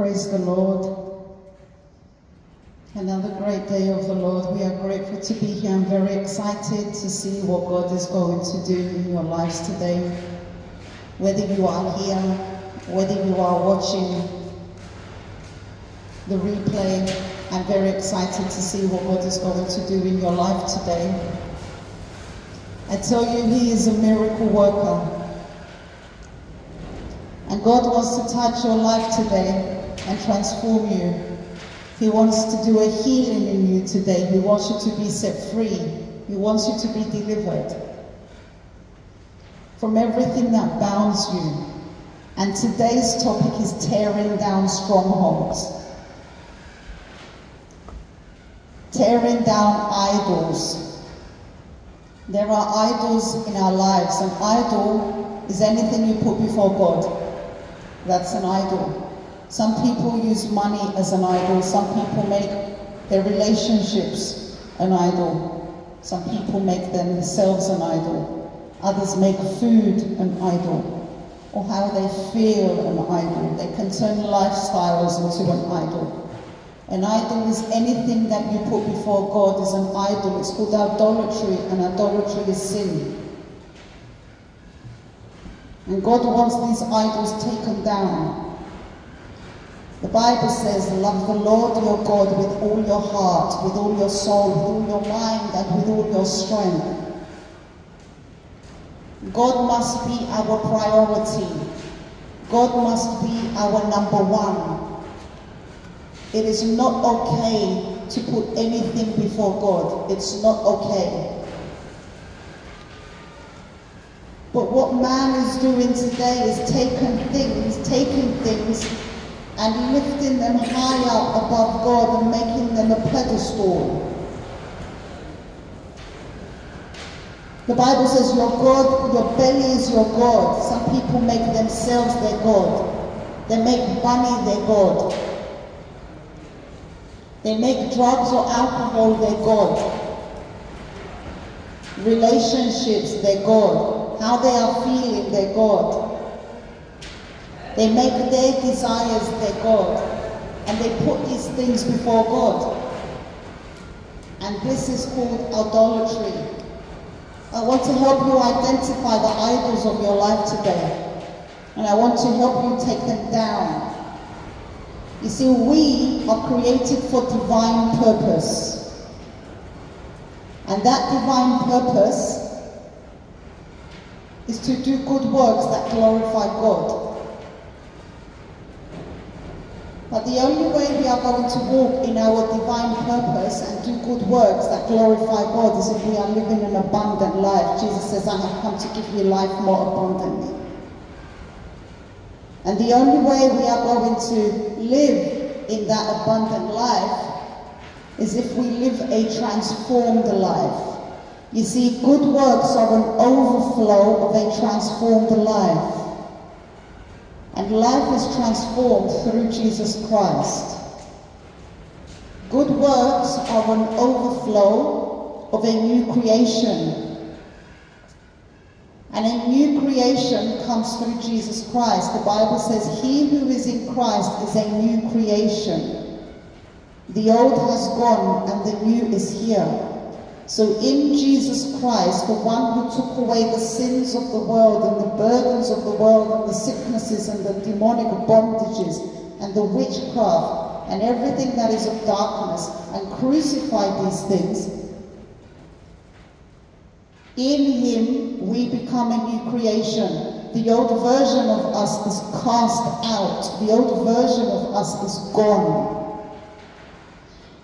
Praise the Lord. Another great day of the Lord. We are grateful to be here. I'm very excited to see what God is going to do in your lives today. Whether you are here, whether you are watching the replay, I'm very excited to see what God is going to do in your life today. I tell you, He is a miracle worker. And God wants to touch your life today and transform you. He wants to do a healing in you today. He wants you to be set free. He wants you to be delivered from everything that bounds you. And today's topic is tearing down strongholds. Tearing down idols. There are idols in our lives. An idol is anything you put before God. That's an idol. Some people use money as an idol. Some people make their relationships an idol. Some people make themselves an idol. Others make food an idol. Or how they feel an idol. They can turn lifestyles into an idol. An idol is anything that you put before God is an idol. It's called idolatry, and idolatry is sin. And God wants these idols taken down. The Bible says, love the Lord your God with all your heart, with all your soul, with all your mind, and with all your strength. God must be our priority. God must be our number one. It is not okay to put anything before God. It's not okay. But what man is doing today is taking things and lifting them high up above God and making them a pedestal. The Bible says your God, your belly is your God. Some people make themselves their God. They make money their God. They make drugs or alcohol their God. Relationships their God. How they are feeling their God. They make their desires their God. And they put these things before God. And this is called idolatry. I want to help you identify the idols of your life today. And I want to help you take them down. You see, we are created for divine purpose. And that divine purpose is to do good works that glorify God. But the only way we are going to walk in our divine purpose and do good works that glorify God is if we are living an abundant life. Jesus says, I have come to give you life more abundantly. And the only way we are going to live in that abundant life is if we live a transformed life. You see, good works are an overflow of a transformed life. And life is transformed through Jesus Christ. Good works are an overflow of a new creation. And a new creation comes through Jesus Christ. The Bible says, he who is in Christ is a new creation. The old has gone and the new is here. So in Jesus Christ, the one who took away the sins of the world and the burdens of the world and the sicknesses and the demonic bondages and the witchcraft and everything that is of darkness and crucified these things, in him we become a new creation. The old version of us is cast out. The old version of us is gone.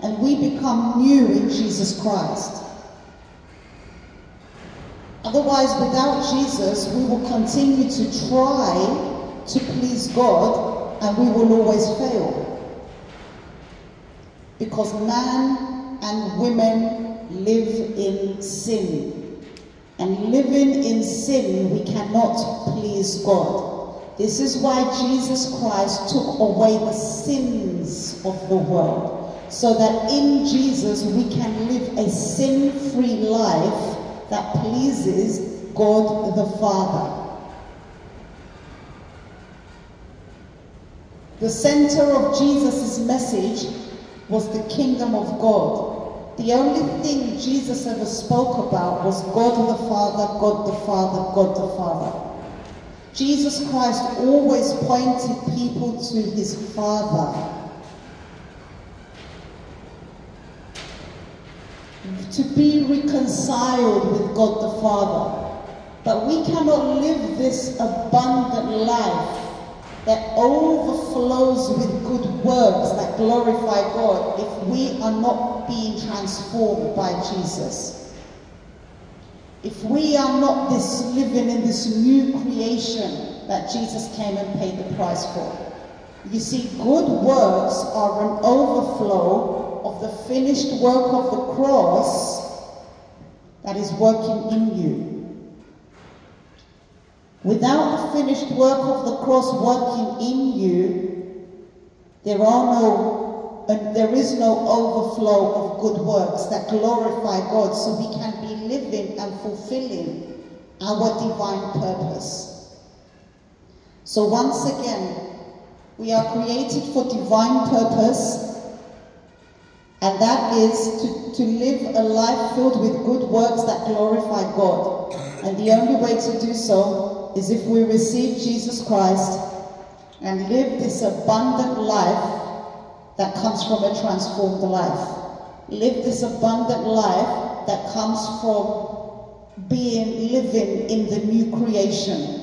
And we become new in Jesus Christ. Otherwise, without Jesus, we will continue to try to please God and we will always fail. Because man and women live in sin. And living in sin, we cannot please God. This is why Jesus Christ took away the sins of the world. So that in Jesus, we can live a sin-free life that pleases God the Father. The center of Jesus' message was the kingdom of God. The only thing Jesus ever spoke about was God the Father, God the Father, God the Father. Jesus Christ always pointed people to his Father. To be reconciled with God the Father. But we cannot live this abundant life that overflows with good works that glorify God if we are not being transformed by Jesus. If we are not living in this new creation that Jesus came and paid the price for. You see, good works are an overflow of the finished work of the cross that is working in you. Without the finished work of the cross working in you, there is no overflow of good works that glorify God, so we can be living and fulfilling our divine purpose. So once again, we are created for divine purpose. And that is to live a life filled with good works that glorify God. And the only way to do so is if we receive Jesus Christ and live this abundant life that comes from a transformed life. Live this abundant life that comes from living in the new creation.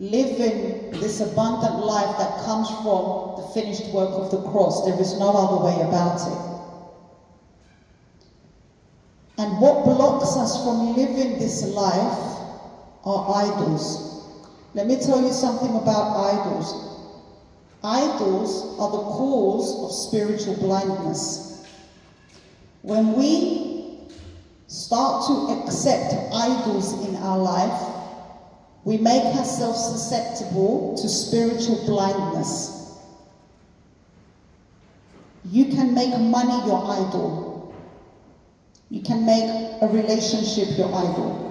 Living this abundant life that comes from the finished work of the cross. There is no other way about it. And what blocks us from living this life are idols. Let me tell you something about idols. Idols are the cause of spiritual blindness. When we start to accept idols in our life, we make ourselves susceptible to spiritual blindness. You can make money your idol. You can make a relationship your idol.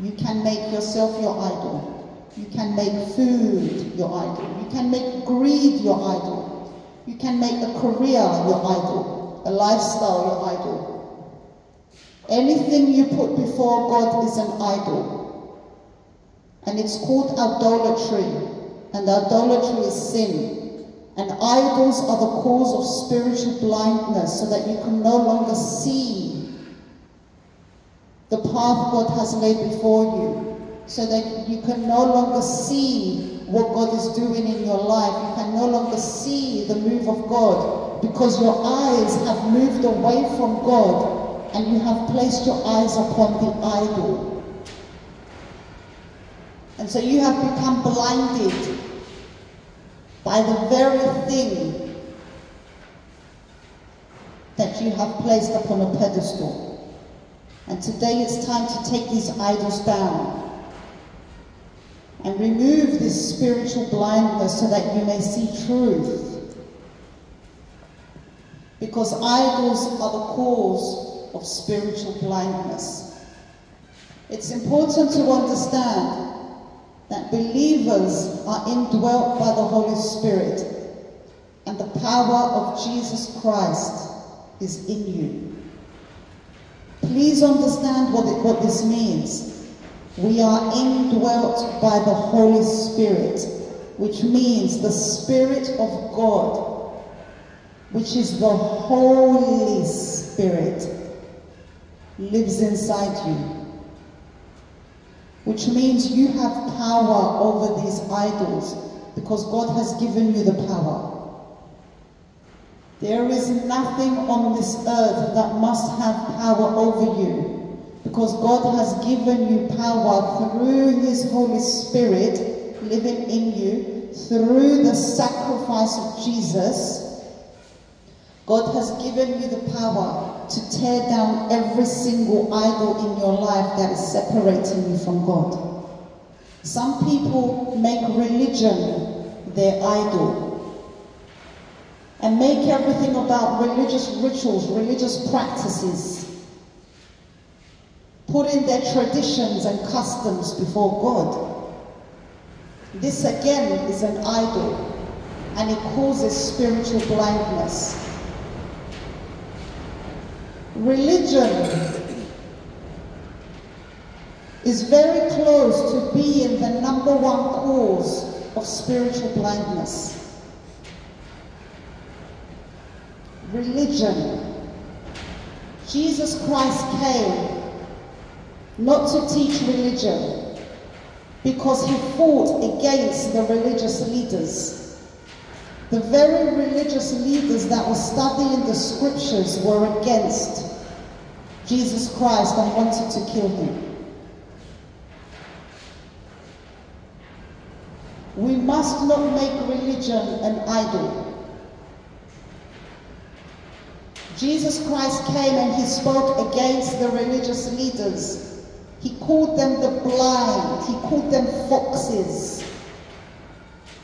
You can make yourself your idol. You can make food your idol. You can make greed your idol. You can make a career your idol. A lifestyle your idol. Anything you put before God is an idol. And it's called idolatry, and idolatry is sin. And idols are the cause of spiritual blindness, so that you can no longer see the path God has laid before you, so that you can no longer see what God is doing in your life. You can no longer see the move of God, because your eyes have moved away from God, and you have placed your eyes upon the idol. And so you have become blinded by the very thing that you have placed upon a pedestal. And today it's time to take these idols down and remove this spiritual blindness so that you may see truth. Because idols are the cause of spiritual blindness. It's important to understand that believers are indwelt by the Holy Spirit, and the power of Jesus Christ is in you. Please understand what this means. We are indwelt by the Holy Spirit, which means the Spirit of God, which is the Holy Spirit, lives inside you. Which means you have power over these idols, because God has given you the power. There is nothing on this earth that must have power over you, because God has given you power through his Holy Spirit living in you, through the sacrifice of Jesus. God has given you the power to tear down every single idol in your life that is separating you from God. Some people make religion their idol and make everything about religious rituals, religious practices, putting their traditions and customs before God. This again is an idol, and it causes spiritual blindness. Religion is very close to being the number one cause of spiritual blindness. Religion. Jesus Christ came not to teach religion, because he fought against the religious leaders. The very religious leaders that were studying the scriptures were against Jesus Christ and wanted to kill him. We must not make religion an idol. Jesus Christ came and he spoke against the religious leaders. He called them the blind. He called them foxes.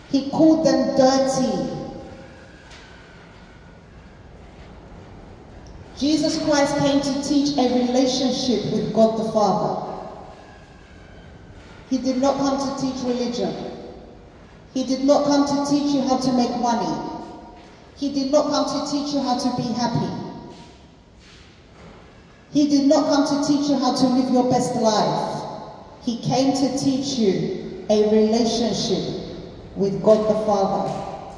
He called them dirty. Jesus Christ came to teach a relationship with God the Father. He did not come to teach religion. He did not come to teach you how to make money. He did not come to teach you how to be happy. He did not come to teach you how to live your best life. He came to teach you a relationship with God the Father.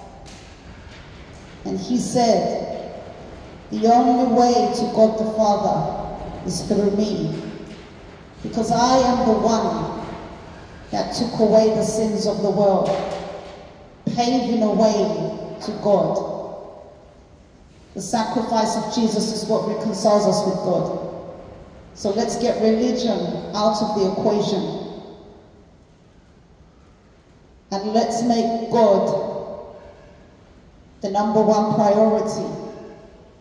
And he said, the only way to God the Father is through me, because I am the one that took away the sins of the world, paving a way to God. The sacrifice of Jesus is what reconciles us with God. So let's get religion out of the equation. And let's make God the number one priority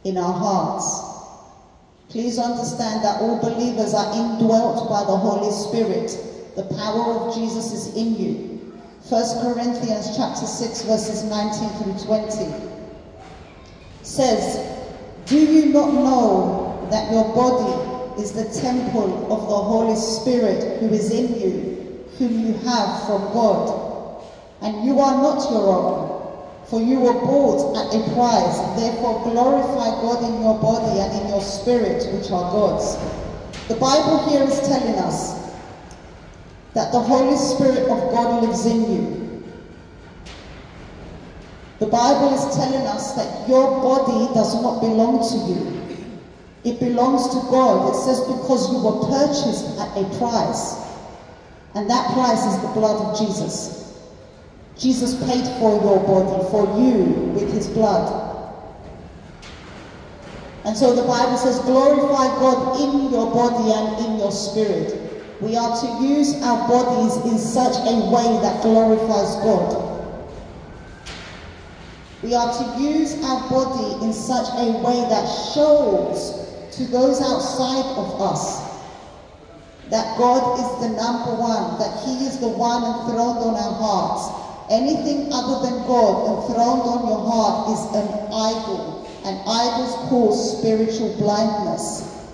in our hearts. Please understand that all believers are indwelt by the Holy Spirit. The power of Jesus is in you. 1 Corinthians chapter 6 verses 19 through 20. Says, do you not know that your body is the temple of the Holy Spirit who is in you, whom you have from God? And you are not your own, for you were bought at a price. Therefore glorify God in your body and in your spirit, which are God's. The Bible here is telling us that the Holy Spirit of God lives in you. The Bible is telling us that your body does not belong to you. It belongs to God. It says because you were purchased at a price. And that price is the blood of Jesus. Jesus paid for your body, for you, with his blood. And so the Bible says, glorify God in your body and in your spirit. We are to use our bodies in such a way that glorifies God. We are to use our body in such a way that shows to those outside of us that God is the number one, that he is the one enthroned on our hearts. Anything other than God enthroned on your heart is an idol, and idols cause spiritual blindness.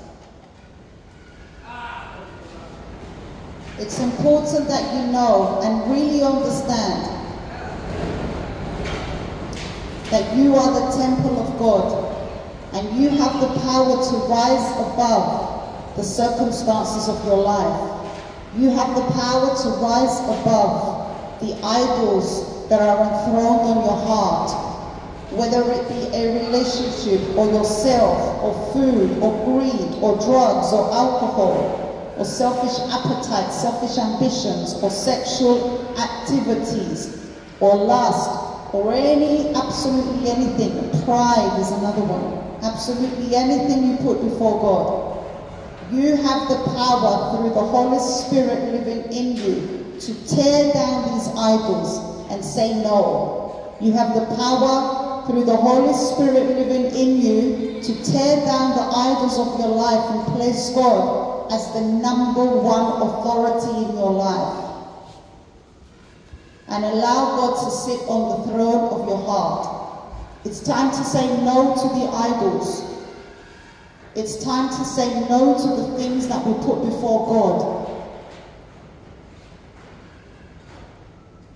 It's important that you know and really understand that you are the temple of God, and you have the power to rise above the circumstances of your life. You have the power to rise above the idols that are enthroned on your heart, whether it be a relationship or yourself or food or greed or drugs or alcohol or selfish appetites, selfish ambitions or sexual activities or lust, or absolutely anything. Pride is another one. Absolutely anything you put before God. You have the power through the Holy Spirit living in you to tear down these idols and say no. You have the power through the Holy Spirit living in you to tear down the idols of your life and place God as the number one authority in your life. And allow God to sit on the throne of your heart. It's time to say no to the idols. It's time to say no to the things that we put before God.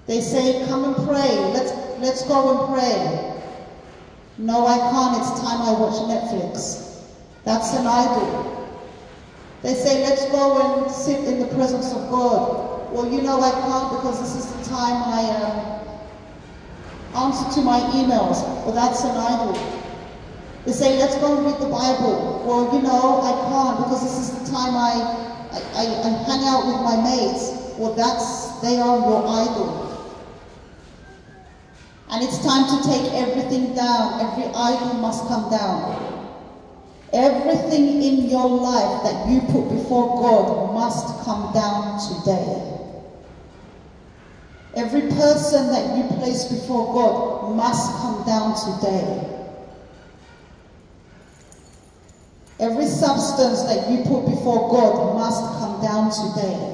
They say, come and pray. Let's go and pray. No, I can't. It's time I watch Netflix. That's an idol. They say, let's go and sit in the presence of God. Well, you know I can't because this is the time I answer to my emails. Well, that's an idol. They say, let's go and read the Bible. Well, you know, I can't because this is the time I hang out with my mates. Well, they are your idol. And it's time to take everything down. Every idol must come down. Everything in your life that you put before God must come down today. Every person that you place before God must come down today. Every substance that you put before God must come down today.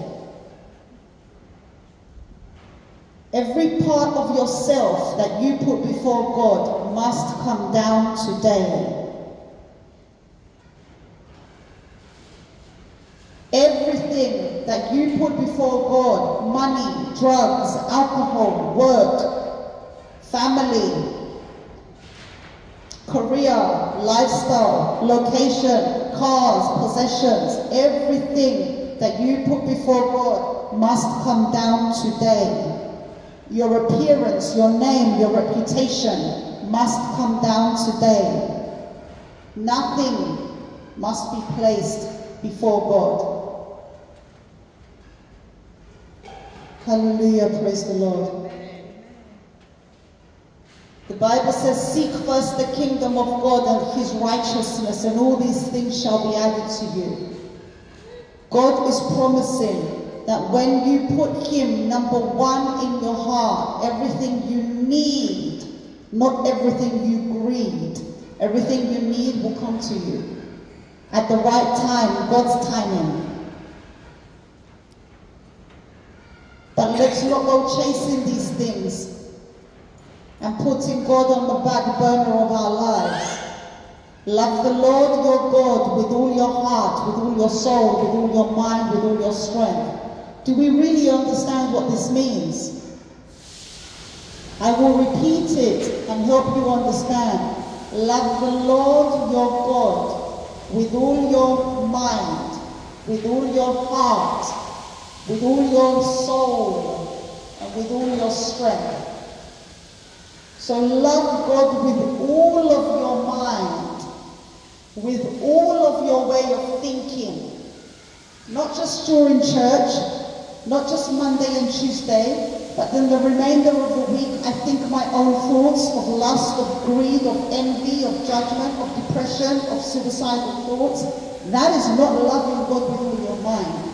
Every part of yourself that you put before God must come down today. Everything that you put before God, money, drugs, alcohol, work, family, career, lifestyle, location, cars, possessions, everything that you put before God must come down today. Your appearance, your name, your reputation must come down today. Nothing must be placed before God. Hallelujah, praise the Lord. The Bible says, seek first the kingdom of God and his righteousness, and all these things shall be added to you. God is promising that when you put him number one in your heart, everything you need, not everything you greed, everything you need will come to you. At the right time, God's timing. But let's not go chasing these things and putting God on the back burner of our lives. Love the Lord your God with all your heart, with all your soul, with all your mind, with all your strength. Do we really understand what this means? I will repeat it and help you understand. Love the Lord your God with all your mind, with all your heart, with all your soul, and with all your strength. So love God with all of your mind, with all of your way of thinking. Not just during church, not just Monday and Tuesday, but then the remainder of the week I think my own thoughts of lust, of greed, of envy, of judgment, of depression, of suicidal thoughts. That is not loving God with all your mind.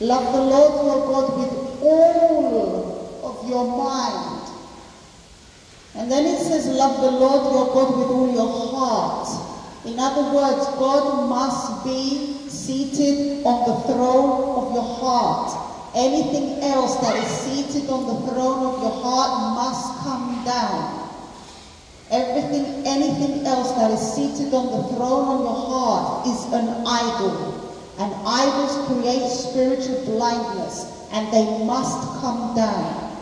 Love the Lord your God with all of your mind. And then it says, love the Lord your God with all your heart. In other words, God must be seated on the throne of your heart. Anything else that is seated on the throne of your heart must come down. Anything else that is seated on the throne of your heart is an idol. And idols create spiritual blindness, and they must come down.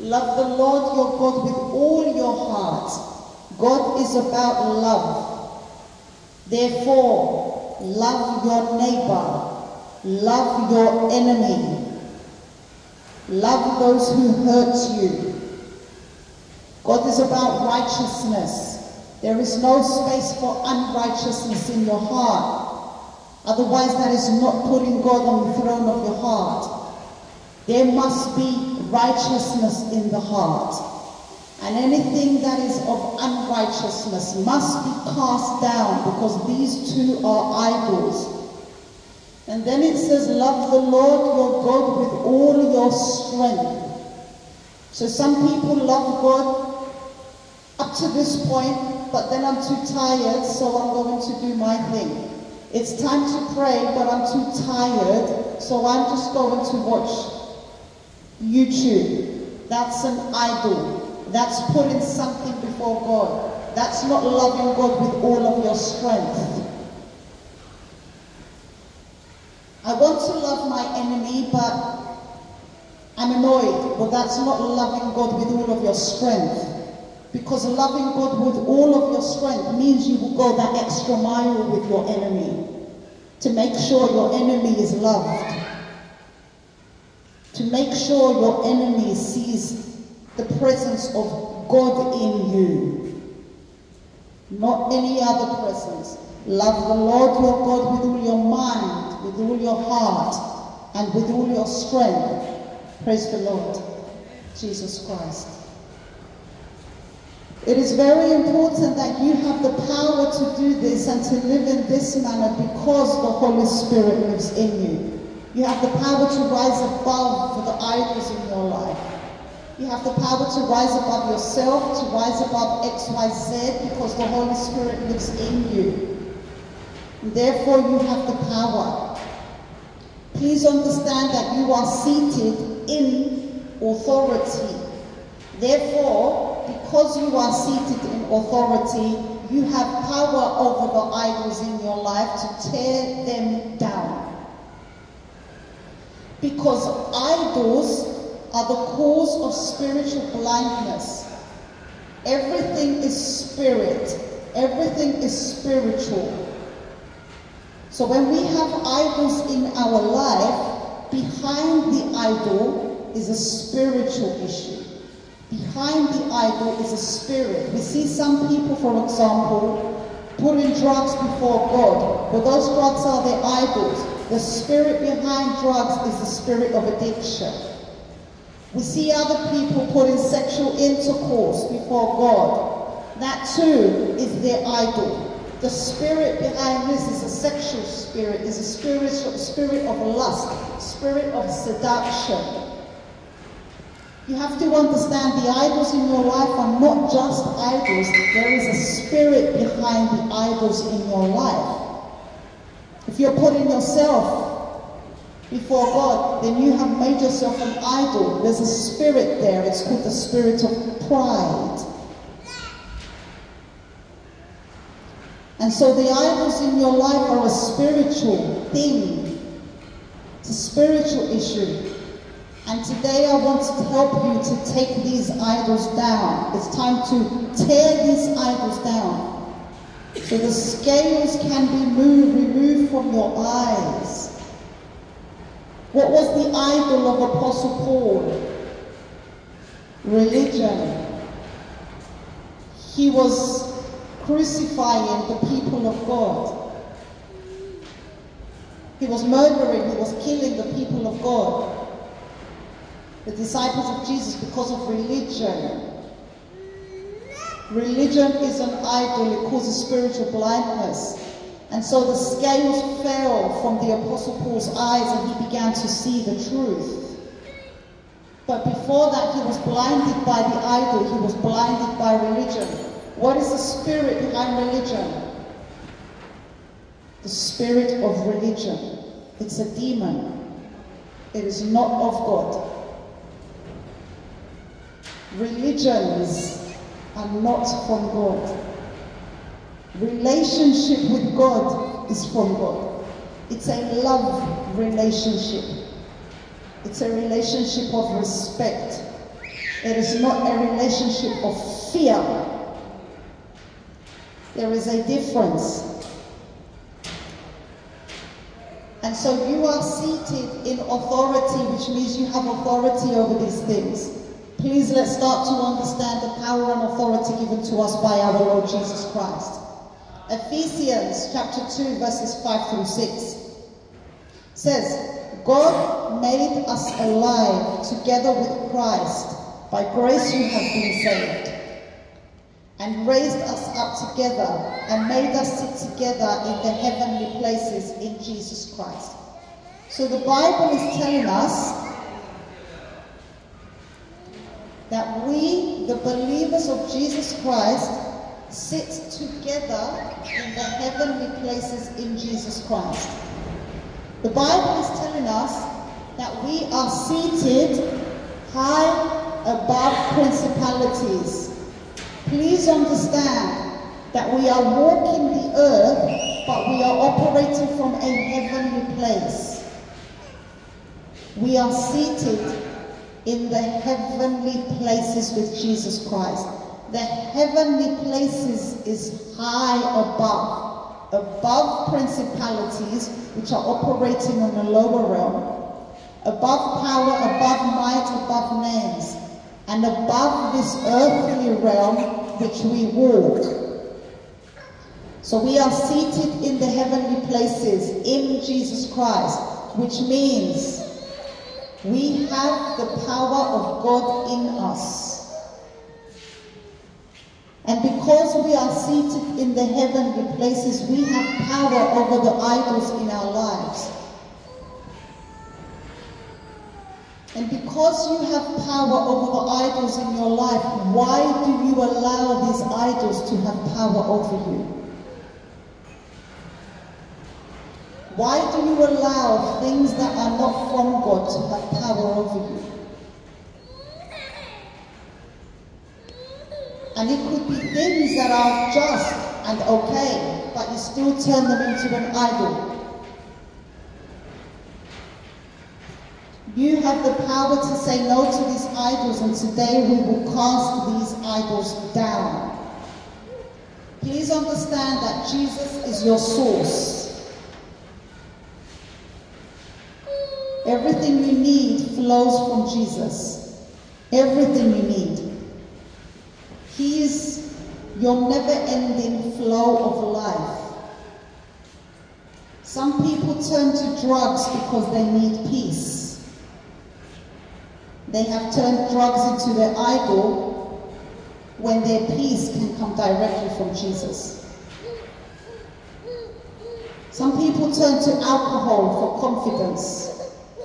Love the Lord your God with all your heart. God is about love. Therefore, love your neighbor. Love your enemy. Love those who hurt you. God is about righteousness. There is no space for unrighteousness in your heart. Otherwise, that is not putting God on the throne of your heart. There must be righteousness in the heart, and anything that is of unrighteousness must be cast down, because these two are idols. And then it says, love the Lord your God with all your strength. So some people love God up to this point, but then I'm too tired, so I'm going to do my thing. It's time to pray, but I'm too tired, so I'm just going to watch YouTube. That's an idol. That's putting something before God. That's not loving God with all of your strength. I want to love my enemy, but I'm annoyed But that's not loving God with all of your strength. Because loving God with all of your strength means you will go that extra mile with your enemy. To make sure your enemy is loved. To make sure your enemy sees the presence of God in you. Not any other presence. Love the Lord your God with all your mind, with all your heart, and with all your strength. Praise the Lord, Jesus Christ. It is very important that you have the power to do this and to live in this manner because the Holy Spirit lives in you. You have the power to rise above the idols in your life. You have the power to rise above yourself, to rise above X, Y, Z, because the Holy Spirit lives in you. And therefore, you have the power. Please understand that you are seated in authority. Therefore, because you are seated in authority, you have power over the idols in your life to tear them down. Because idols are the cause of spiritual blindness. Everything is spirit. Everything is spiritual. So when we have idols in our life, behind the idol is a spiritual issue. Behind the idol is a spirit. We see some people, for example, putting drugs before God, but those drugs are their idols. The spirit behind drugs is the spirit of addiction. We see other people putting sexual intercourse before God. That too is their idol. The spirit behind this is a sexual spirit, is a spirit of lust, spirit of seduction. You have to understand the idols in your life are not just idols. There is a spirit behind the idols in your life. If you're putting yourself before God, then you have made yourself an idol. There's a spirit there. It's called the spirit of pride. And so the idols in your life are a spiritual thing. It's a spiritual issue. And today I want to help you to take these idols down. It's time to tear these idols down. So the scales can be removed from your eyes. What was the idol of Apostle Paul? Religion. He was crucifying the people of God. He was murdering, he was killing the people of God. The disciples of Jesus because of religion. Religion is an idol, it causes spiritual blindness. And so the scales fell from the Apostle Paul's eyes and he began to see the truth. But before that he was blinded by the idol, he was blinded by religion. What is the spirit behind religion? The spirit of religion. It's a demon. It is not of God. Religions are not from God. Relationship with God is from God. It's a love relationship. It's a relationship of respect. It is not a relationship of fear. There is a difference. And so you are seated in authority, which means you have authority over these things. Please let's start to understand the power and authority given to us by our Lord Jesus Christ. Ephesians chapter 2 verses 5 through 6 says, God made us alive together with Christ. By grace you have been saved. And raised us up together and made us sit together in the heavenly places in Jesus Christ. So the Bible is telling us that we, the believers of Jesus Christ, sit together in the heavenly places in Jesus Christ. The Bible is telling us that we are seated high above principalities. Please understand that we are walking the earth, but we are operating from a heavenly place. We are seated in the heavenly places with Jesus Christ. The heavenly places is high above principalities which are operating on the lower realm, above power, above might, above names, and above this earthly realm which we walk. So we are seated in the heavenly places in Jesus Christ, which means we have the power of God in us. And because we are seated in the heavenly places, we have power over the idols in our lives. And because you have power over the idols in your life, why do you allow these idols to have power over you? Why do you allow things that are not from God to have power over you? And it could be things that are just and okay, but you still turn them into an idol. You have the power to say no to these idols, and today we will cast these idols down. Please understand that Jesus is your source. Everything you need flows from Jesus. Everything you need. He is your never-ending flow of life. Some people turn to drugs because they need peace. They have turned drugs into their idol when their peace can come directly from Jesus. Some people turn to alcohol for confidence.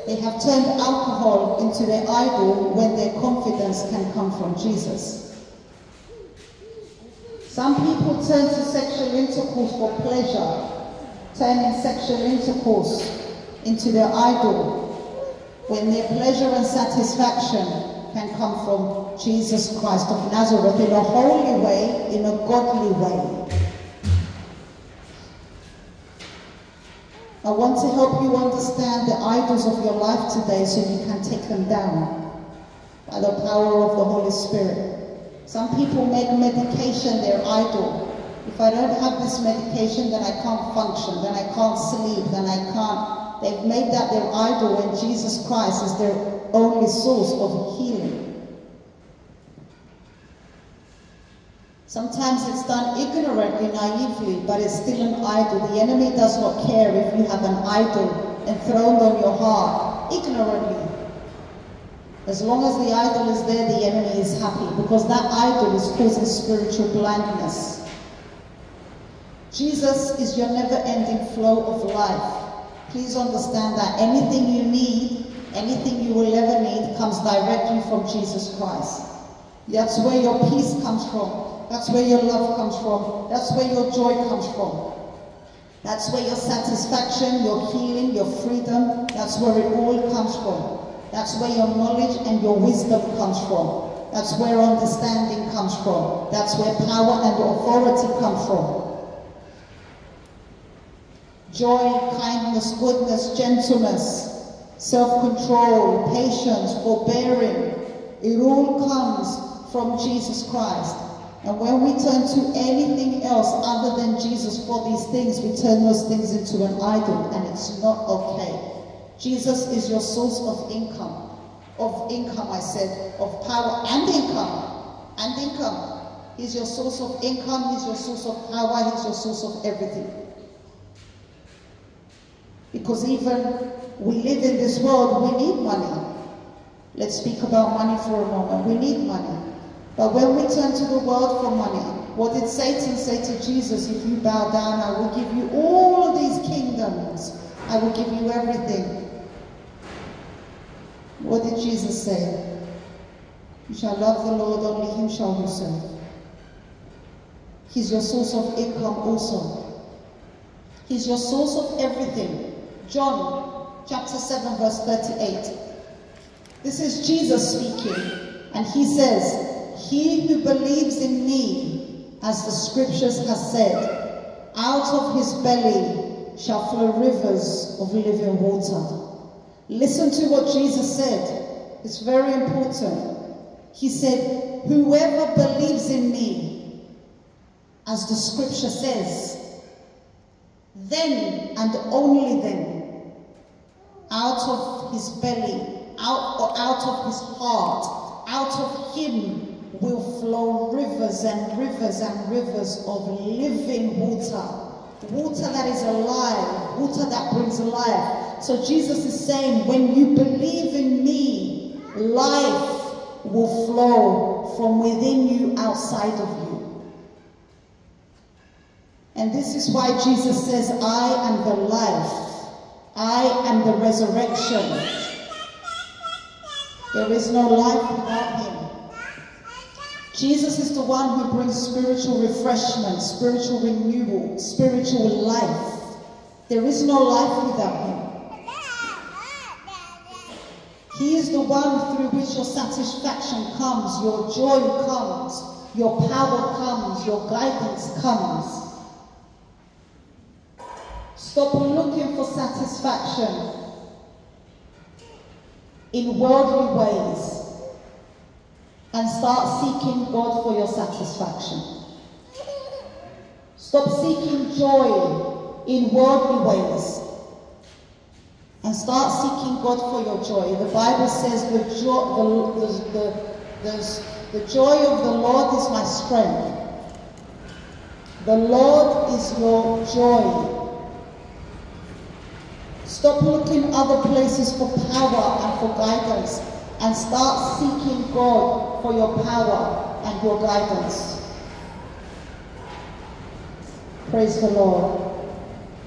They have turned alcohol into their idol when their confidence can come from Jesus. Some people turn to sexual intercourse for pleasure, turning sexual intercourse into their idol when their pleasure and satisfaction can come from Jesus Christ of Nazareth in a holy way, in a godly way. I want to help you understand the idols of your life today so you can take them down by the power of the Holy Spirit. Some people make medication their idol. If I don't have this medication, then I can't function, then I can't sleep, then I can't. They've made that their idol when Jesus Christ is their only source of healing. Sometimes it's done ignorantly, naively, but it's still an idol. The enemy does not care if you have an idol enthroned on your heart, ignorantly. As long as the idol is there, the enemy is happy, because that idol is causing spiritual blindness. Jesus is your never-ending flow of life. Please understand that anything you need, anything you will ever need, comes directly from Jesus Christ. That's where your peace comes from. That's where your love comes from. That's where your joy comes from. That's where your satisfaction, your healing, your freedom, that's where it all comes from. That's where your knowledge and your wisdom comes from. That's where understanding comes from. That's where power and authority come from. Joy, kindness, goodness, gentleness, self-control, patience, forbearing. It all comes from Jesus Christ. And when we turn to anything else other than Jesus for these things, we turn those things into an idol, and it's not okay. Jesus is your source of income. Of power and income. He's your source of income, he's your source of power, he's your source of everything. Because even we live in this world, we need money. Let's speak about money for a moment. We need money. But when we turn to the world for money, what did Satan say to Jesus? If you bow down, I will give you all these kingdoms. I will give you everything. What did Jesus say? You shall love the Lord, only him shall you serve. He's your source of income also. He's your source of everything. John chapter 7 verse 38. This is Jesus speaking, and he says, "He who believes in me, as the scriptures has said, out of his belly shall flow rivers of living water." Listen to what Jesus said. It's very important. He said, whoever believes in me, as the scripture says, then and only then, out of his belly, out of his heart, out of him will flow rivers and rivers and rivers of living water. Water that is alive, water that brings life. So Jesus is saying, when you believe in me, life will flow from within you, outside of you. And this is why Jesus says, I am the life. I am the resurrection. There is no life without him. Jesus is the one who brings spiritual refreshment, spiritual renewal, spiritual life. There is no life without him. He is the one through which your satisfaction comes, your joy comes, your power comes, your guidance comes. Stop looking for satisfaction in worldly ways, and start seeking God for your satisfaction. Stop seeking joy in worldly ways, and start seeking God for your joy. The Bible says the joy of the Lord is my strength. The Lord is your joy. Stop looking other places for power and for guidance, and start seeking God for your power and your guidance. Praise the Lord.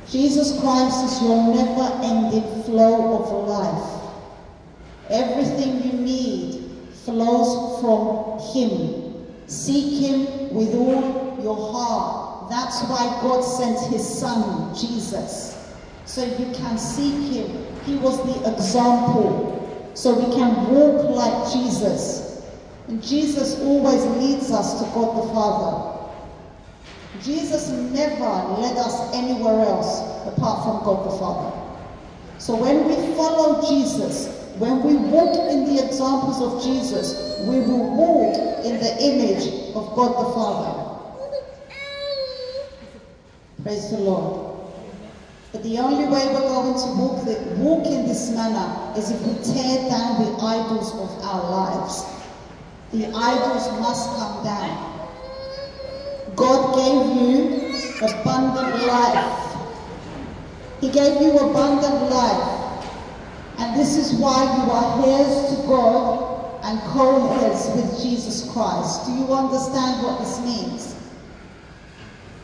Jesus Christ is your never-ending flow of life. Everything you need flows from him. Seek him with all your heart. That's why God sent his son, Jesus, so you can seek him. He was the example, so we can walk like Jesus. And Jesus always leads us to God the Father. Jesus never led us anywhere else apart from God the Father. So when we follow Jesus, when we walk in the examples of Jesus, we will walk in the image of God the Father. Praise the Lord. But the only way we're going to walk in this manner is if we tear down the idols of our lives. The idols must come down. God gave you abundant life. He gave you abundant life. And this is why you are heirs to God and co-heirs with Jesus Christ. Do you understand what this means?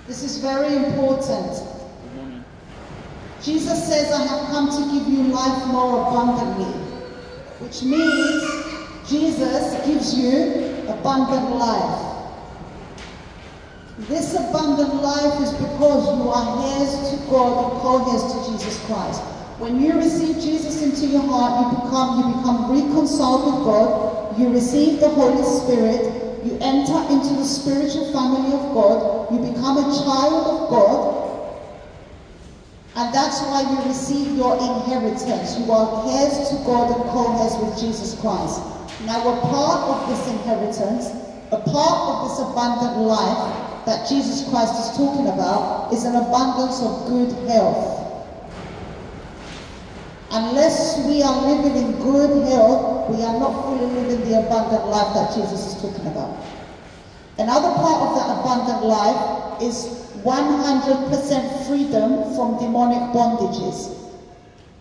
This is very important. Jesus says, I have come to give you life more abundantly, which means Jesus gives you abundant life. This abundant life is because you are heirs to God and co-heirs to Jesus Christ. When you receive Jesus into your heart, you become reconciled with God, you receive the Holy Spirit, you enter into the spiritual family of God, you become a child of God, and that's why you receive your inheritance. You are heirs to God and co-heirs with Jesus Christ. Now a part of this inheritance, a part of this abundant life that Jesus Christ is talking about, is an abundance of good health. Unless we are living in good health, we are not fully living the abundant life that Jesus is talking about. Another part of that abundant life is 100% freedom from demonic bondages.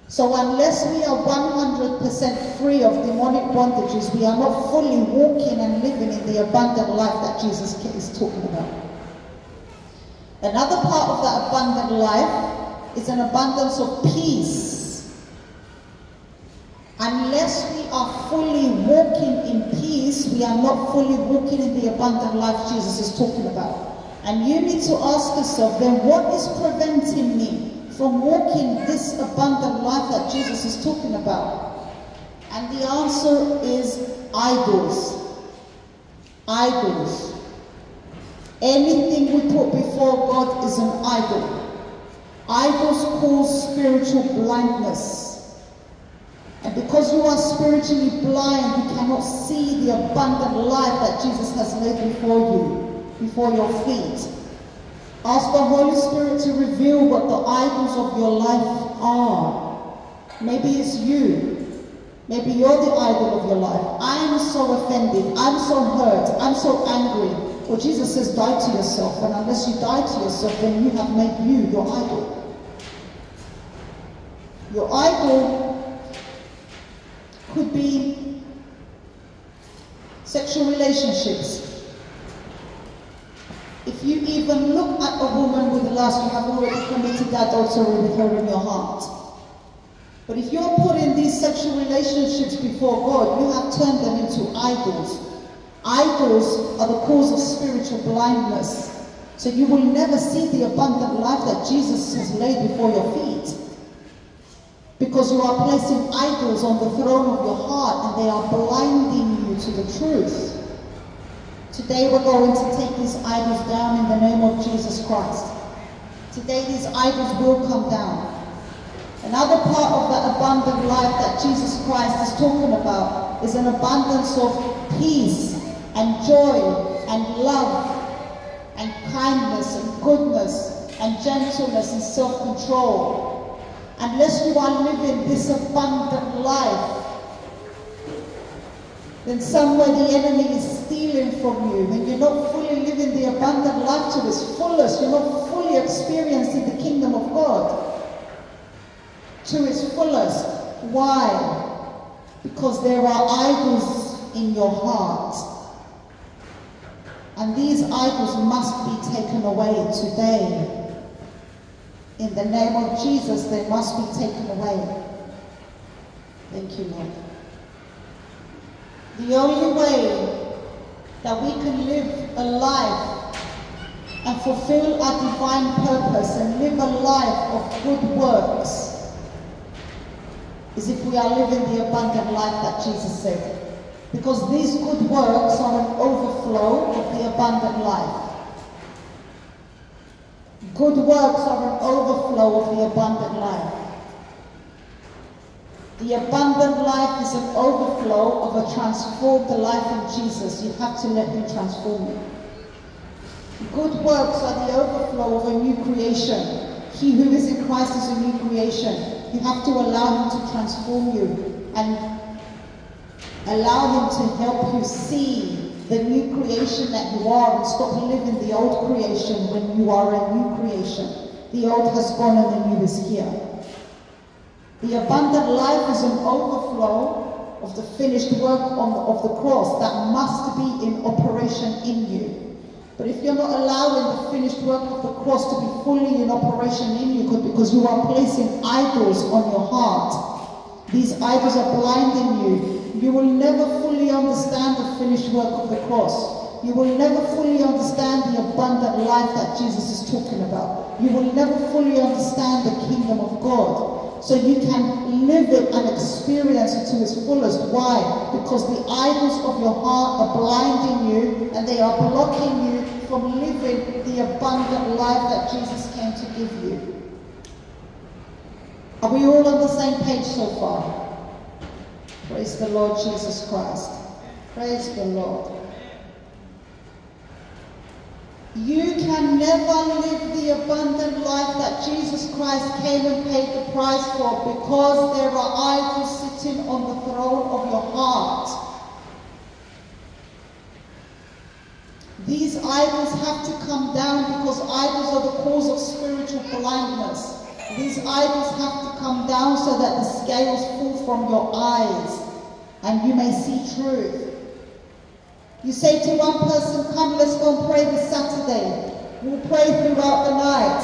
So unless we are 100% free of demonic bondages, we are not fully walking and living in the abundant life that Jesus is talking about. Another part of that abundant life is an abundance of peace. Unless we are fully walking in peace, we are not fully walking in the abundant life Jesus is talking about. And you need to ask yourself, then what is preventing me from walking this abundant life that Jesus is talking about? And the answer is idols. Idols. Anything we put before God is an idol. Idols cause spiritual blindness. And Because you are spiritually blind, you cannot see the abundant life that Jesus has laid before you, before your feet. Ask the Holy Spirit to reveal what the idols of your life are. Maybe it's you. Maybe you're the idol of your life. I'm so offended. I'm so hurt. I'm so angry. Well, Jesus says, die to yourself. And unless you die to yourself, then you have made you your idol. Your idol could be sexual relationships. If you even look at a woman with lust, you have already committed adultery with her in your heart. But if you're putting these sexual relationships before God, you have turned them into idols. Idols are the cause of spiritual blindness. So you will never see the abundant life that Jesus has laid before your feet. Because you are placing idols on the throne of your heart and they are blinding you to the truth. Today we're going to take these idols down in the name of Jesus Christ. Today these idols will come down. Another part of that abundant life that Jesus Christ is talking about is an abundance of peace and joy and love and kindness and goodness and gentleness and self-control. Unless you are living this abundant life, then somewhere the enemy is stealing from you, then you're not fully living the abundant life to its fullest, you're not fully experiencing the kingdom of God to its fullest. Why? Because there are idols in your heart. And these idols must be taken away today. In the name of Jesus, they must be taken away. Thank you, Lord. The only way that we can live a life and fulfill our divine purpose and live a life of good works is if we are living the abundant life that Jesus said. Because these good works are an overflow of the abundant life. Good works are an overflow of the abundant life. The abundant life is an overflow of a transformed life in Jesus. You have to let Him transform you. Good works are the overflow of a new creation. He who is in Christ is a new creation. You have to allow Him to transform you and allow Him to help you see the new creation that you are and stop living the old creation when you are a new creation. The old has gone and the new is here. The abundant life is an overflow of the finished work of the cross that must be in operation in you. But if you're not allowing the finished work of the cross to be fully in operation in you, because you are placing idols on your heart, these idols are blinding you. You will never fully understand the finished work of the cross. You will never fully understand the abundant life that Jesus is talking about. You will never fully understand the kingdom of God. So you can live it and experience it to its fullest. Why? Because the idols of your heart are blinding you and they are blocking you from living the abundant life that Jesus came to give you. Are we all on the same page so far? Praise the Lord Jesus Christ. Praise the Lord. You can never live the abundant life that Jesus Christ came and paid the price for because there are idols sitting on the throne of your heart. These idols have to come down because idols are the cause of spiritual blindness. These idols have to come down so that the scales fall from your eyes and you may see truth. You say to one person, come, let's go and pray this Saturday. We'll pray throughout the night.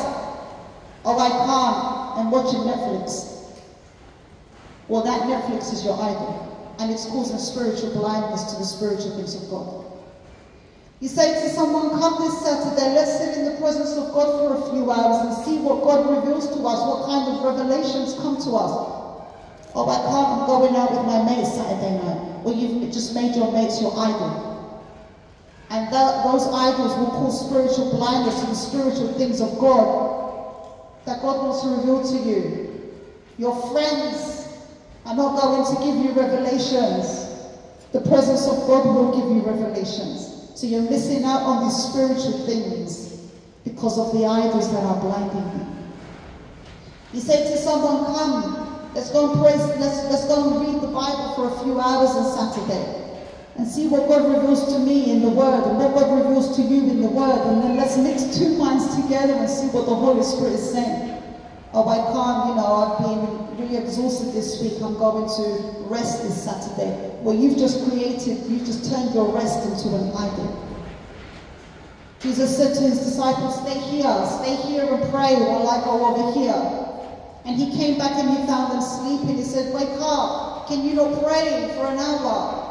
Oh, I can't. I'm watching Netflix. Well, that Netflix is your idol. And it's causing spiritual blindness to the spiritual things of God. You say to someone, come this Saturday, let's sit in the presence of God for a few hours and see what God reveals to us, what kind of revelations come to us. Oh, I can't, I'm going out with my mates Saturday night. Well, you've just made your mates your idol. And those idols will cause spiritual blindness to the spiritual things of God that God wants to reveal to you. Your friends I'm not going to give you revelations. The presence of God will give you revelations. So you're missing out on these spiritual things because of the idols that are blinding you. He said to someone, come, let's go and praise, let's go and read the Bible for a few hours on Saturday. And see what God reveals to me in the Word and what God reveals to you in the Word. And then let's mix two minds together and see what the Holy Spirit is saying. Oh, I can't, you know, I've been really exhausted this week. I'm going to rest this Saturday. Well, you've just turned your rest into an idol. Jesus said to his disciples, stay here and pray while I go over here. And he came back and he found them sleeping. He said, wake up, can you not pray for an hour?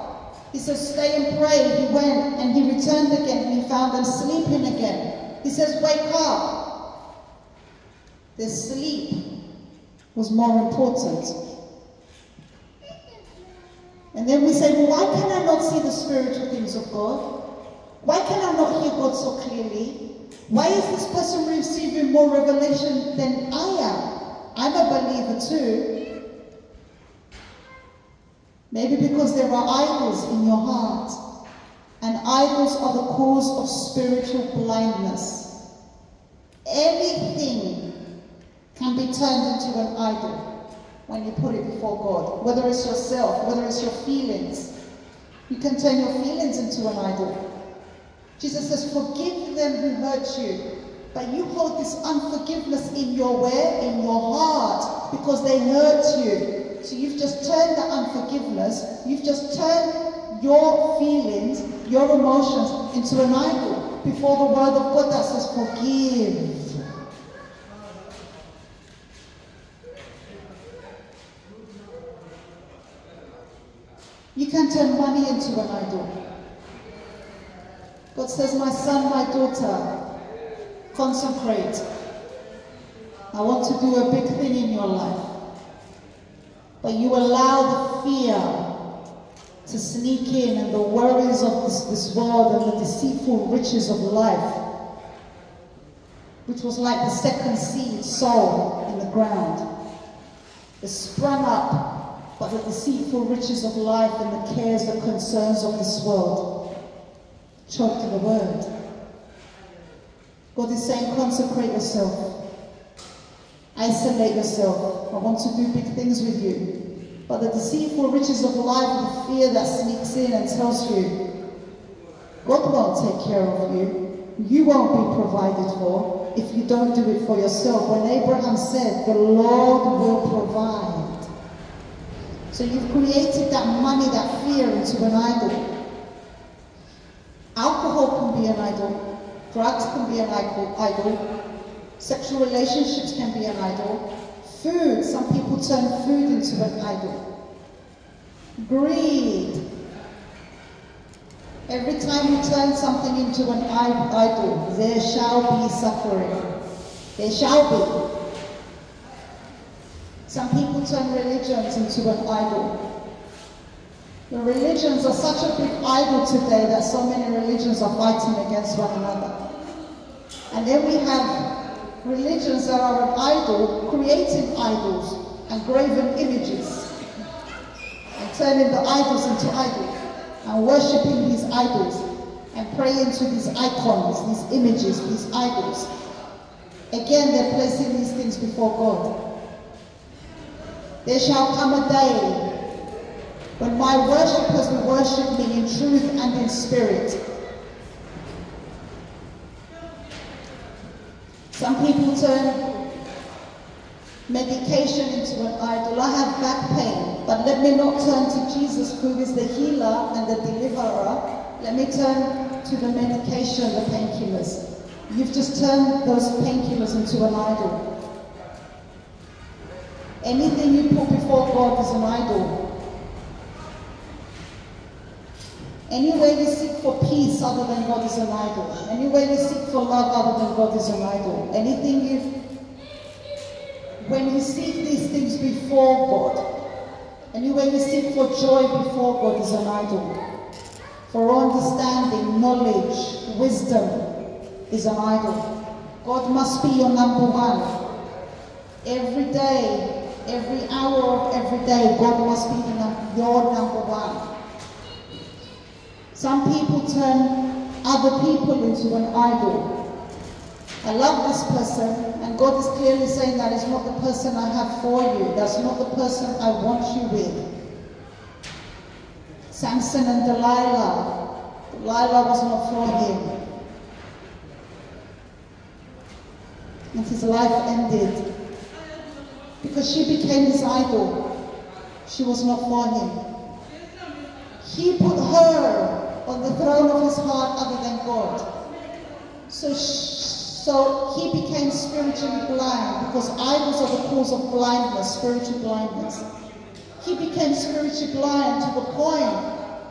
He says, stay and pray. He went and he returned again and he found them sleeping again. He says, wake up. Their sleep was more important. And then we say, well, why can I not see the spiritual things of God? Why can I not hear God so clearly? Why is this person receiving more revelation than I am? I'm a believer too. Maybe because there are idols in your heart, and idols are the cause of spiritual blindness. Everything can be turned into an idol when you put it before God, whether it's yourself, whether it's your feelings. You can turn your feelings into an idol. Jesus says, forgive them who hurt you, but you hold this unforgiveness in your way, in your heart, because they hurt you. So you've just turned the unforgiveness, you've just turned your feelings, your emotions into an idol before the word of God that says forgive. You can turn money into an idol. God says, my son, my daughter, consecrate. I want to do a big thing in your life. But you allow the fear to sneak in and the worries of this world and the deceitful riches of life, which was like the second seed sown in the ground. It sprang up, but the deceitful riches of life and the cares and concerns of this world choked the word. God is saying, consecrate yourself. Isolate yourself. I want to do big things with you. But the deceitful riches of life, the fear that sneaks in and tells you, God won't take care of you. You won't be provided for if you don't do it for yourself. When Abraham said, the Lord will provide. So you've created that money, that fear into an idol. Alcohol can be an idol. Drugs can be an idol. Sexual relationships can be an idol. Food, some people turn food into an idol. Greed. Every time you turn something into an idol, there shall be suffering. There shall be. Some people turn religions into an idol. The religions are such a big idol today that so many religions are fighting against one another. And then we have religions that are an idol, creating idols and graven images and turning the idols into idols and worshipping these idols and praying to these icons, these images, these idols. Again, they're placing these things before God. There shall come a day when my worshippers will worship me in truth and in spirit. Some people turn medication into an idol. I have back pain, but let me not turn to Jesus, who is the healer and the deliverer. Let me turn to the medication, the painkillers. You've just turned those painkillers into an idol. Anything you put before God is an idol. Any way you seek for peace other than God is an idol. Any way you seek for love other than God is an idol. Anything you, when you seek these things before God, any way you seek for joy before God is an idol. For understanding, knowledge, wisdom is an idol. God must be your number one. Every day Every hour of every day, God must be your number one. Some people turn other people into an idol. I love this person, and God is clearly saying that it's not the person I have for you. That's not the person I want you with. Samson and Delilah. Delilah was not for him. And his life ended because she became his idol. She was not for him. He put her on the throne of his heart other than God. So he became spiritually blind, because idols are the cause of blindness, spiritual blindness. He became spiritually blind to the point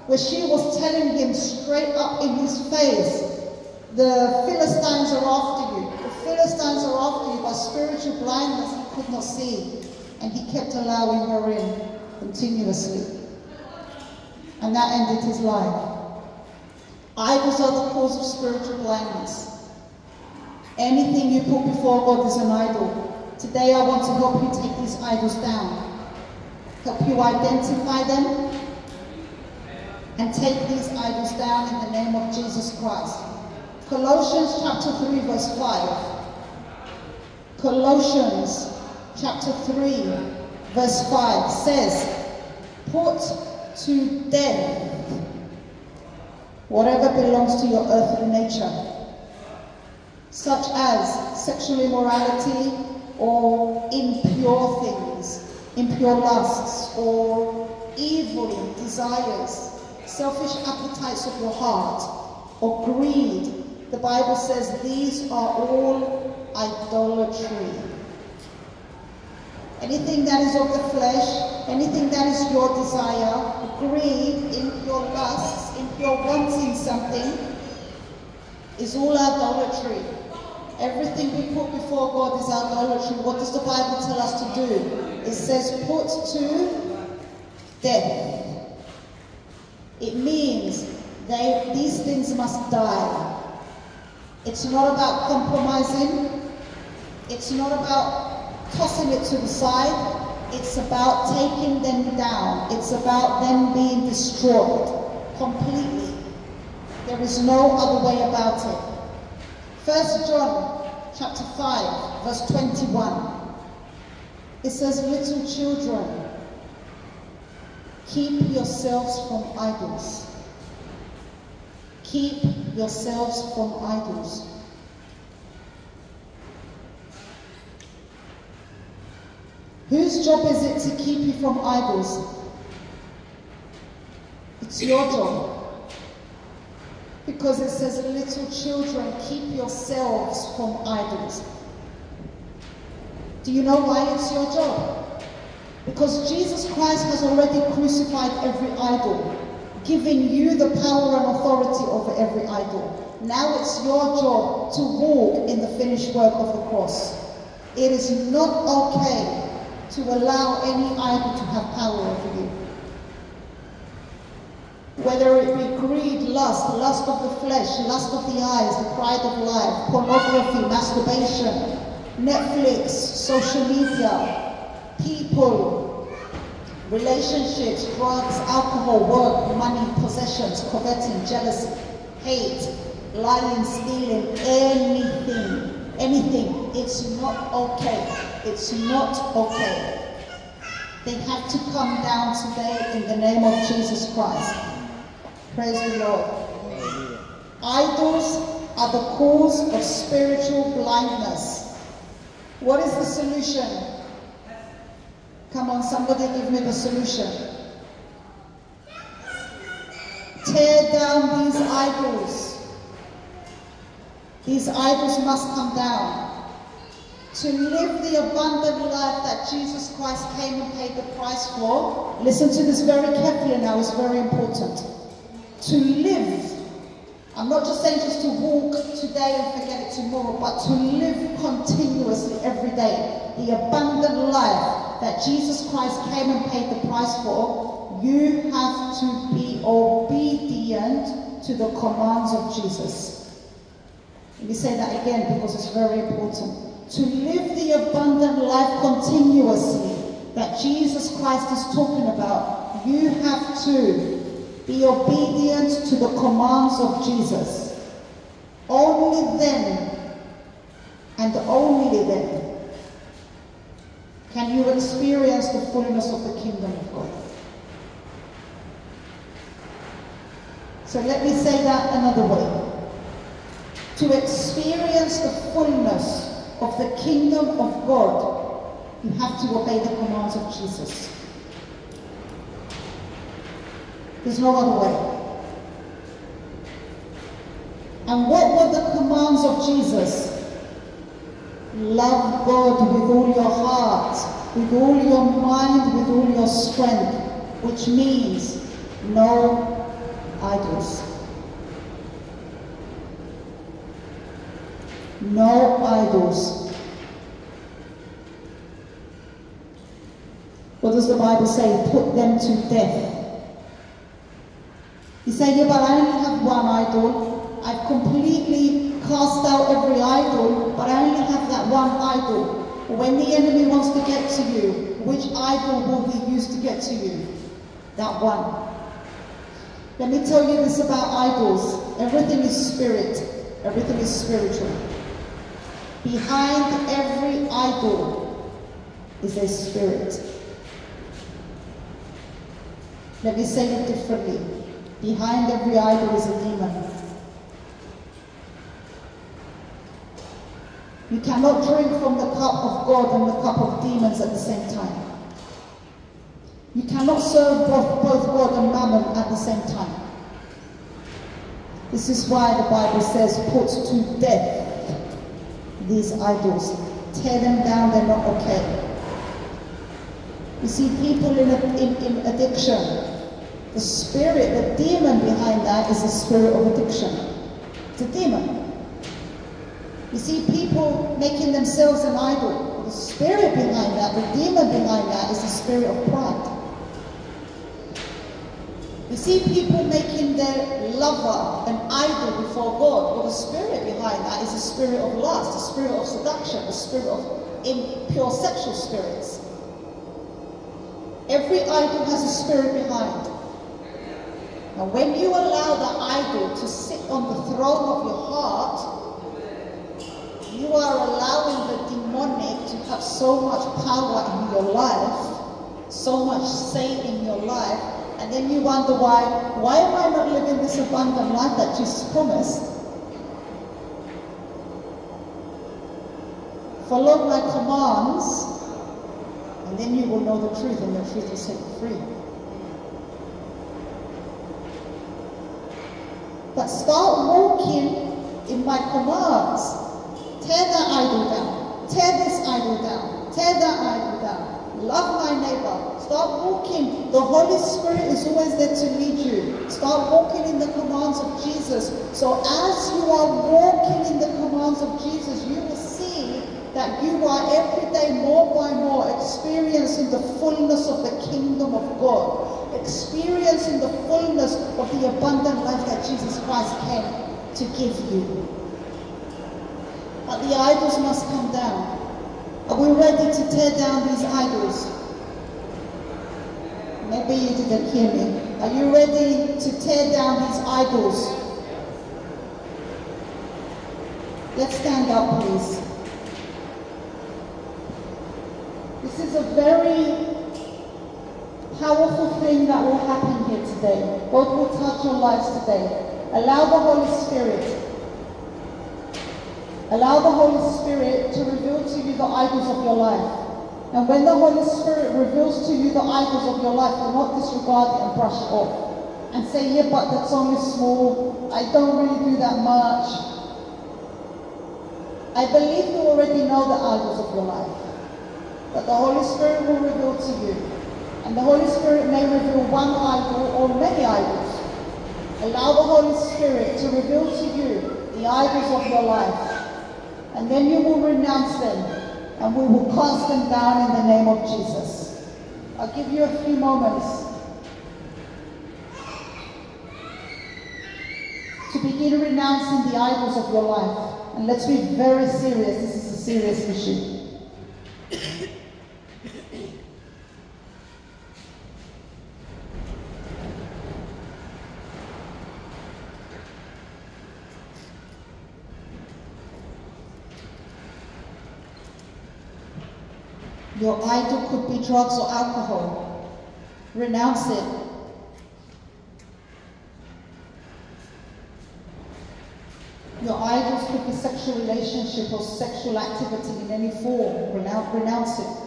where she was telling him straight up in his face, the Philistines are after you. Philistines are after you. By spiritual blindness, he could not see, and he kept allowing her in continuously, and that ended his life. Idols are the cause of spiritual blindness. Anything you put before God is an idol. Today I want to help you take these idols down, help you identify them, and take these idols down in the name of Jesus Christ. Colossians chapter 3 verse 5. Colossians chapter 3 verse 5 says, put to death whatever belongs to your earthly nature, such as sexual immorality or impure things, impure lusts or evil desires, selfish appetites of your heart, or greed. The Bible says these are all idolatry. Anything that is of the flesh, anything that is your desire, greed, impure lusts, impure wanting something, is all idolatry. Everything we put before God is idolatry. What does the Bible tell us to do? It says put to death. It means these things must die. It's not about compromising. It's not about tossing it to the side. It's about taking them down. It's about them being destroyed completely. There is no other way about it. 1 John chapter 5 verse 21. It says, little children, keep yourselves from idols. Keep yourselves from idols. Whose job is it to keep you from idols? It's your job. Because it says, little children, keep yourselves from idols. Do you know why it's your job? Because Jesus Christ has already crucified every idol, giving you the power and authority over every idol. Now it's your job to walk in the finished work of the cross. It is not okay to allow any idol to have power over you. Whether it be greed, lust of the flesh, lust of the eyes, the pride of life, pornography, masturbation, Netflix, social media, people, relationships, drugs, alcohol, work, money, possessions, coveting, jealousy, hate, lying, stealing, anything, it's not okay. It's not okay. They have to come down today in the name of Jesus Christ. Praise the Lord. Amen. Idols are the cause of spiritual blindness. What is the solution? Come on, somebody give me the solution. Tear down these idols. These idols must come down. To live the abundant life that Jesus Christ came and paid the price for. Listen to this very carefully now, it's very important. To live. I'm not just saying just to walk today and forget it tomorrow, but to live continuously every day. The abundant life that Jesus Christ came and paid the price for, you have to be obedient to the commands of Jesus. Let me say that again because it's very important. To live the abundant life continuously that Jesus Christ is talking about, you have to be obedient to the commands of Jesus. Only then, and only then, can you experience the fullness of the kingdom of God. So let me say that another way. To experience the fullness of the kingdom of God, you have to obey the commands of Jesus. There's no other way. And what were the commands of Jesus? Love God with all your heart, with all your mind, with all your strength, which means no idols. No idols. What does the Bible say? Put them to death. You say, yeah, but I only have one idol. I've completely cast out every idol, but I only have that one idol. When the enemy wants to get to you, which idol will he use to get to you? That one. Let me tell you this about idols. Everything is spirit. Everything is spiritual. Behind every idol is a spirit. Let me say it differently. Behind every idol is a demon. You cannot drink from the cup of God and the cup of demons at the same time. You cannot serve both God and mammon at the same time. This is why the Bible says, put to death these idols. Tear them down, they're not okay. You see, people in addiction, the spirit, the demon behind that is the spirit of addiction. It's a demon. You see, people making themselves an idol, the spirit behind that, the demon behind that is the spirit of pride. You see people making their lover an idol before God. Well, the spirit behind that is the spirit of lust, the spirit of seduction, the spirit of impure sexual spirits. Every idol has a spirit behind. And when you allow that idol to sit on the throne of your heart, you are allowing the demonic to have so much power in your life, so much say in your life, and then you wonder why am I not living this abundant life that Jesus promised? Follow my commands, and then you will know the truth, and the truth will set you free. But start walking in my commands. Tear that idol down. Tear this idol down. Tear that idol down. Love my neighbor. Start walking. The Holy Spirit is always there to lead you. Start walking in the commands of Jesus. So as you are walking in the commands of Jesus, you will see that you are every day more by more experiencing the fullness of the kingdom of God. Experiencing the fullness of the abundant life that Jesus Christ came to give you. But the idols must come down. Are we ready to tear down these idols? Maybe you didn't hear me. Are you ready to tear down these idols? Let's stand up, please. This is a very powerful thing that will happen here today. God will touch your lives today. Allow the Holy Spirit. Allow the Holy Spirit to reveal to you the idols of your life. And when the Holy Spirit reveals to you the idols of your life, do not disregard it and brush it off. And say, yeah, but that song is small. I don't really do that much. I believe you already know the idols of your life. But the Holy Spirit will reveal to you. And the Holy Spirit may reveal one idol or many idols. Allow the Holy Spirit to reveal to you the idols of your life. And then you will renounce them. And we will cast them down in the name of Jesus. I'll give you a few moments to begin renouncing the idols of your life. And let's be very serious. This is a serious issue. Your idol could be drugs or alcohol. Renounce it. Your idols could be sexual relationship or sexual activity in any form. Renounce it.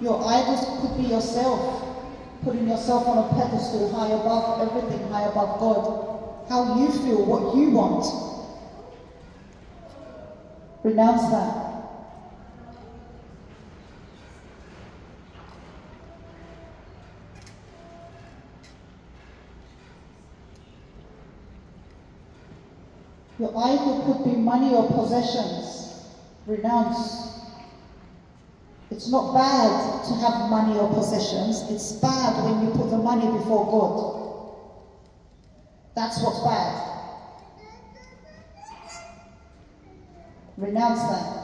Your idols could be yourself, putting yourself on a pedestal high above everything, high above God. How you feel, what you want. Renounce that. Your idol could be money or possessions. Renounce. It's not bad to have money or possessions. It's bad when you put the money before God. That's what's bad. Renounce that.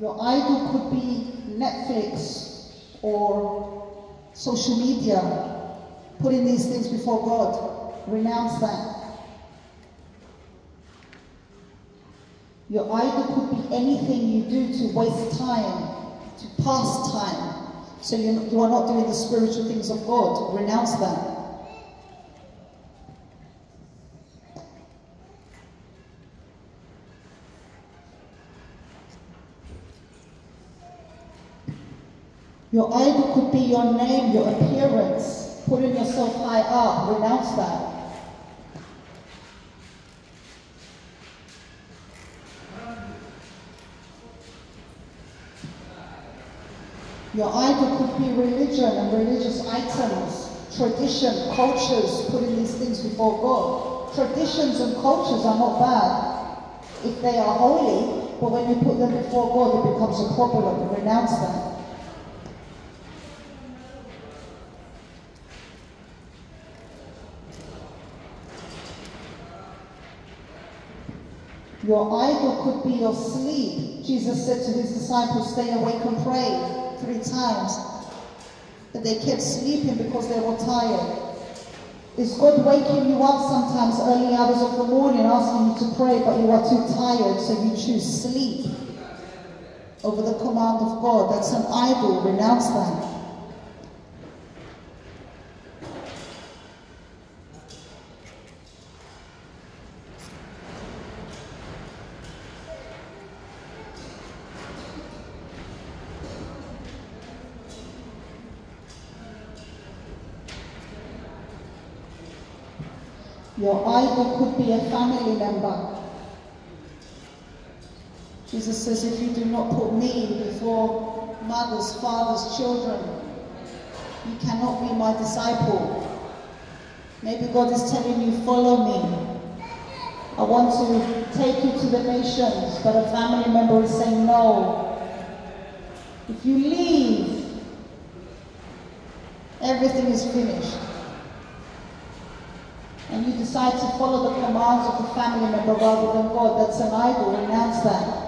Your idol could be Netflix or social media, putting these things before God. Renounce that. Your idol could be anything you do to waste time, to pass time, so you are not doing the spiritual things of God. Renounce that. Your idol could be your name, your appearance, putting yourself high up. Renounce that. Your idol could be religion and religious items, tradition, cultures, putting these things before God. Traditions and cultures are not bad if they are holy, but when you put them before God, it becomes a problem. Renounce them. Your idol could be your sleep. Jesus said to his disciples, stay awake and pray 3 times. But they kept sleeping because they were tired. Is God waking you up sometimes early hours of the morning asking you to pray, but you are too tired, so you choose sleep over the command of God? That's an idol. Renounce that. Your idol could be a family member. Jesus says, if you do not put me before mothers, fathers, children, you cannot be my disciple. Maybe God is telling you, follow me. I want to take you to the nations, but a family member is saying no. If you leave, everything is finished. And you decide to follow the commands of the family member rather than God, that's an idol. Renounce that.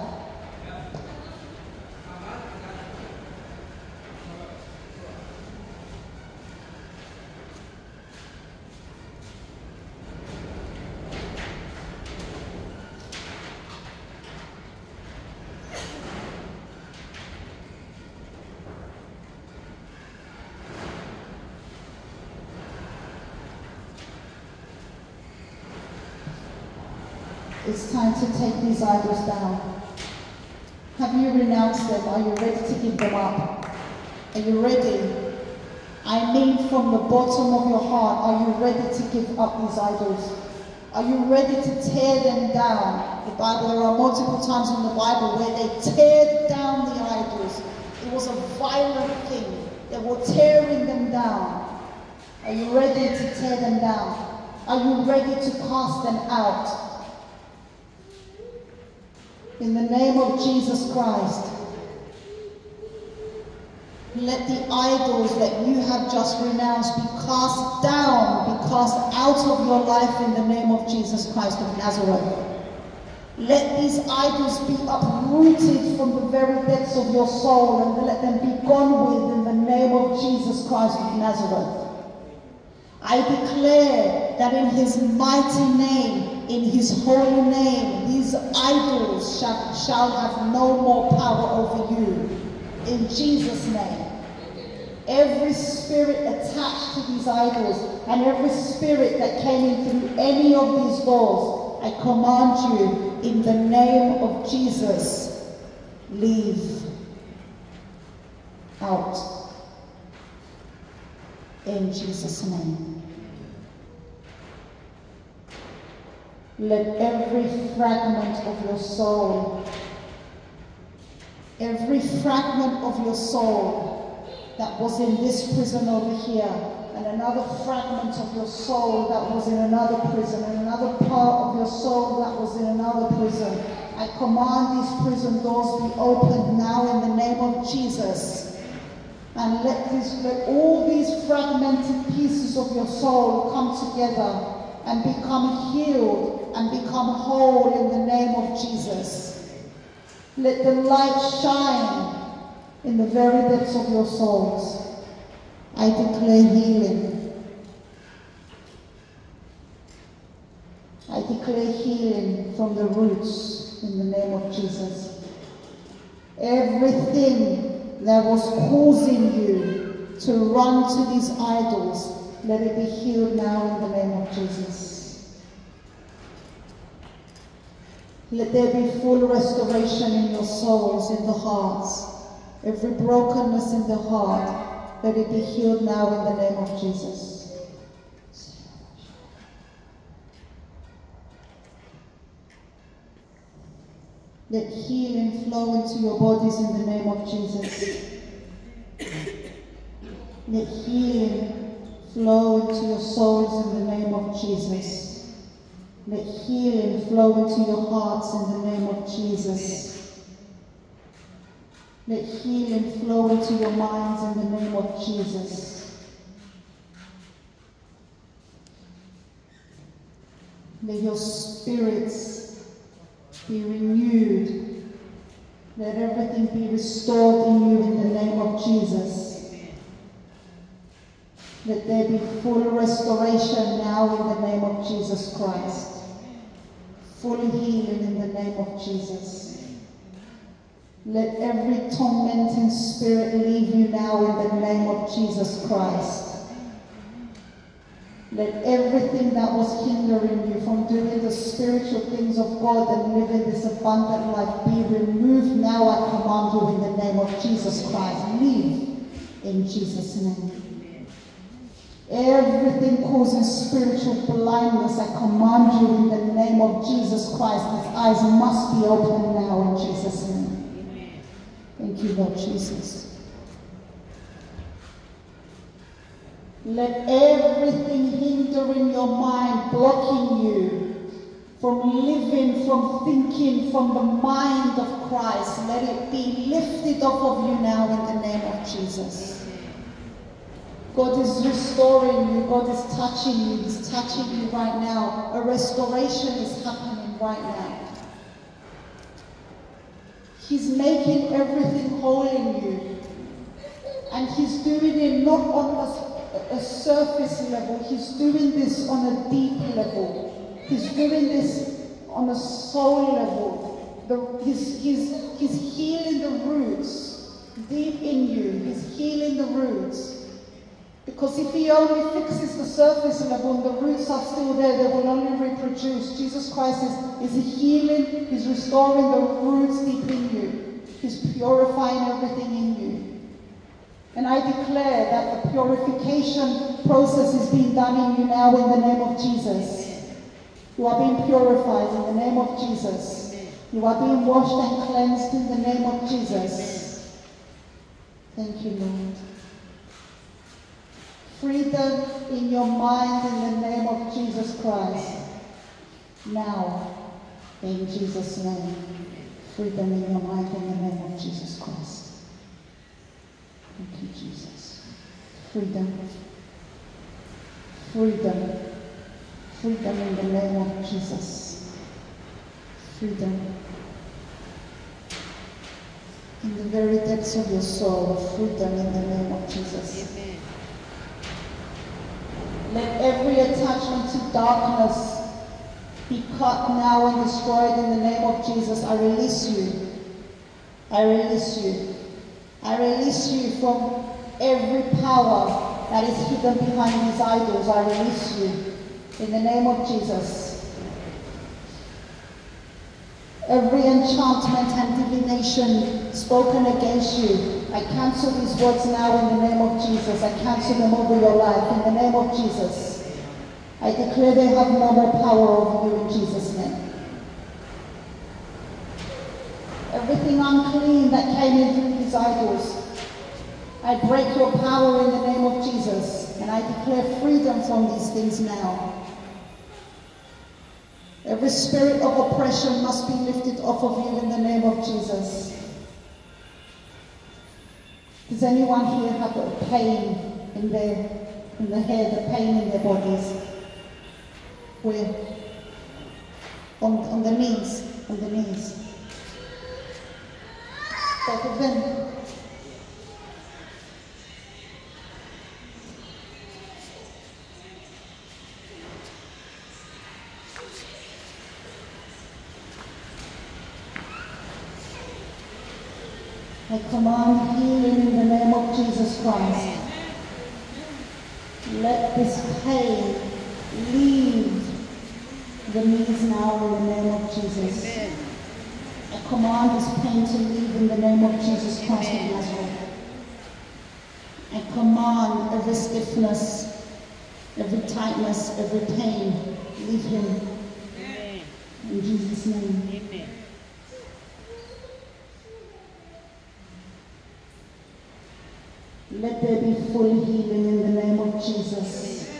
It's time to take these idols down. Have you renounced them? Are you ready to give them up? Are you ready? I mean, from the bottom of your heart, are you ready to give up these idols? Are you ready to tear them down? The Bible, there are multiple times in the Bible where they tear down the idols. It was a violent thing. They were tearing them down. Are you ready to tear them down? Are you ready to cast them out? In the name of Jesus Christ. Let the idols that you have just renounced be cast down, be cast out of your life in the name of Jesus Christ of Nazareth. Let these idols be uprooted from the very depths of your soul, and let them be gone with in the name of Jesus Christ of Nazareth. I declare that in his mighty name, in his holy name, these idols shall have no more power over you. In Jesus' name. Every spirit attached to these idols and every spirit that came in through any of these doors, I command you in the name of Jesus, leave out. In Jesus' name. Let every fragment of your soul, every fragment of your soul that was in this prison over here, and another fragment of your soul that was in another prison, and another part of your soul that was in another prison, I command these prison doors be opened now in the name of Jesus. And let all these fragmented pieces of your soul come together and become healed and become whole in the name of Jesus. Let the light shine in the very depths of your souls. I declare healing. I declare healing from the roots in the name of Jesus. Everything that was causing you to run to these idols, let it be healed now in the name of Jesus. Let there be full restoration in your souls, in the hearts. Every brokenness in the heart, let it be healed now in the name of Jesus. Let healing flow into your bodies in the name of Jesus. Let healing flow into your souls in the name of Jesus. Let healing flow into your hearts in the name of Jesus. Let healing flow into your minds in the name of Jesus. May your spirits be renewed. Let everything be restored in you in the name of Jesus. Let there be full restoration now in the name of Jesus Christ. Full healing in the name of Jesus. Let every tormenting spirit leave you now in the name of Jesus Christ. Let everything that was hindering you from doing the spiritual things of God and living this abundant life be removed now, I command you in the name of Jesus Christ. Leave in Jesus' name. Everything causing spiritual blindness, I command you in the name of Jesus Christ. His eyes must be opened now in Jesus' name. Thank you, Lord Jesus. Let everything hindering your mind, blocking you from living, from thinking from the mind of Christ, let it be lifted off of you now in the name of Jesus. God is restoring you. God is touching you. He's touching you right now. A restoration is happening right now. He's making everything whole in you. And he's doing it not on a surface level. He's doing this on a deep level. He's doing this on a soul level. He's healing the roots deep in you. He's healing the roots. Because if he only fixes the surface level and the roots are still there, they will only reproduce. Jesus Christ is healing. He's restoring the roots deep in you. He's purifying everything in you. And I declare that the purification process is being done in you now in the name of Jesus. You are being purified in the name of Jesus. You are being washed and cleansed in the name of Jesus. Thank you, Lord. Freedom in your mind in the name of Jesus Christ. Now, in Jesus' name. Freedom in your mind in the name of Jesus Christ. Thank you, Jesus. Freedom. Freedom. Freedom in the name of Jesus. Freedom. In the very depths of your soul, freedom in the name of Jesus. Amen. Let every attachment to darkness be cut now and destroyed in the name of Jesus. I release you. I release you. I release you from every power that is hidden behind these idols. I release you in the name of Jesus. Every enchantment and divination spoken against you, I cancel these words now in the name of Jesus. I cancel them over your life in the name of Jesus. I declare they have no more power over you in Jesus' name. Everything unclean that came in through these idols, I break your power in the name of Jesus, and I declare freedom from these things now. Every spirit of oppression must be lifted off of you in the name of Jesus. Does anyone here have a pain in the head, a pain in their bodies? Where? On the knees, on the knees. Both of them. I command healing in the name of Jesus Christ. Let this pain leave the knees now in the name of Jesus. Amen. I command this pain to leave in the name of Jesus Christ of Nazareth. I command every stiffness, every tightness, every pain, leave him. Amen. In Jesus' name. Amen. Let there be full healing in the name of Jesus.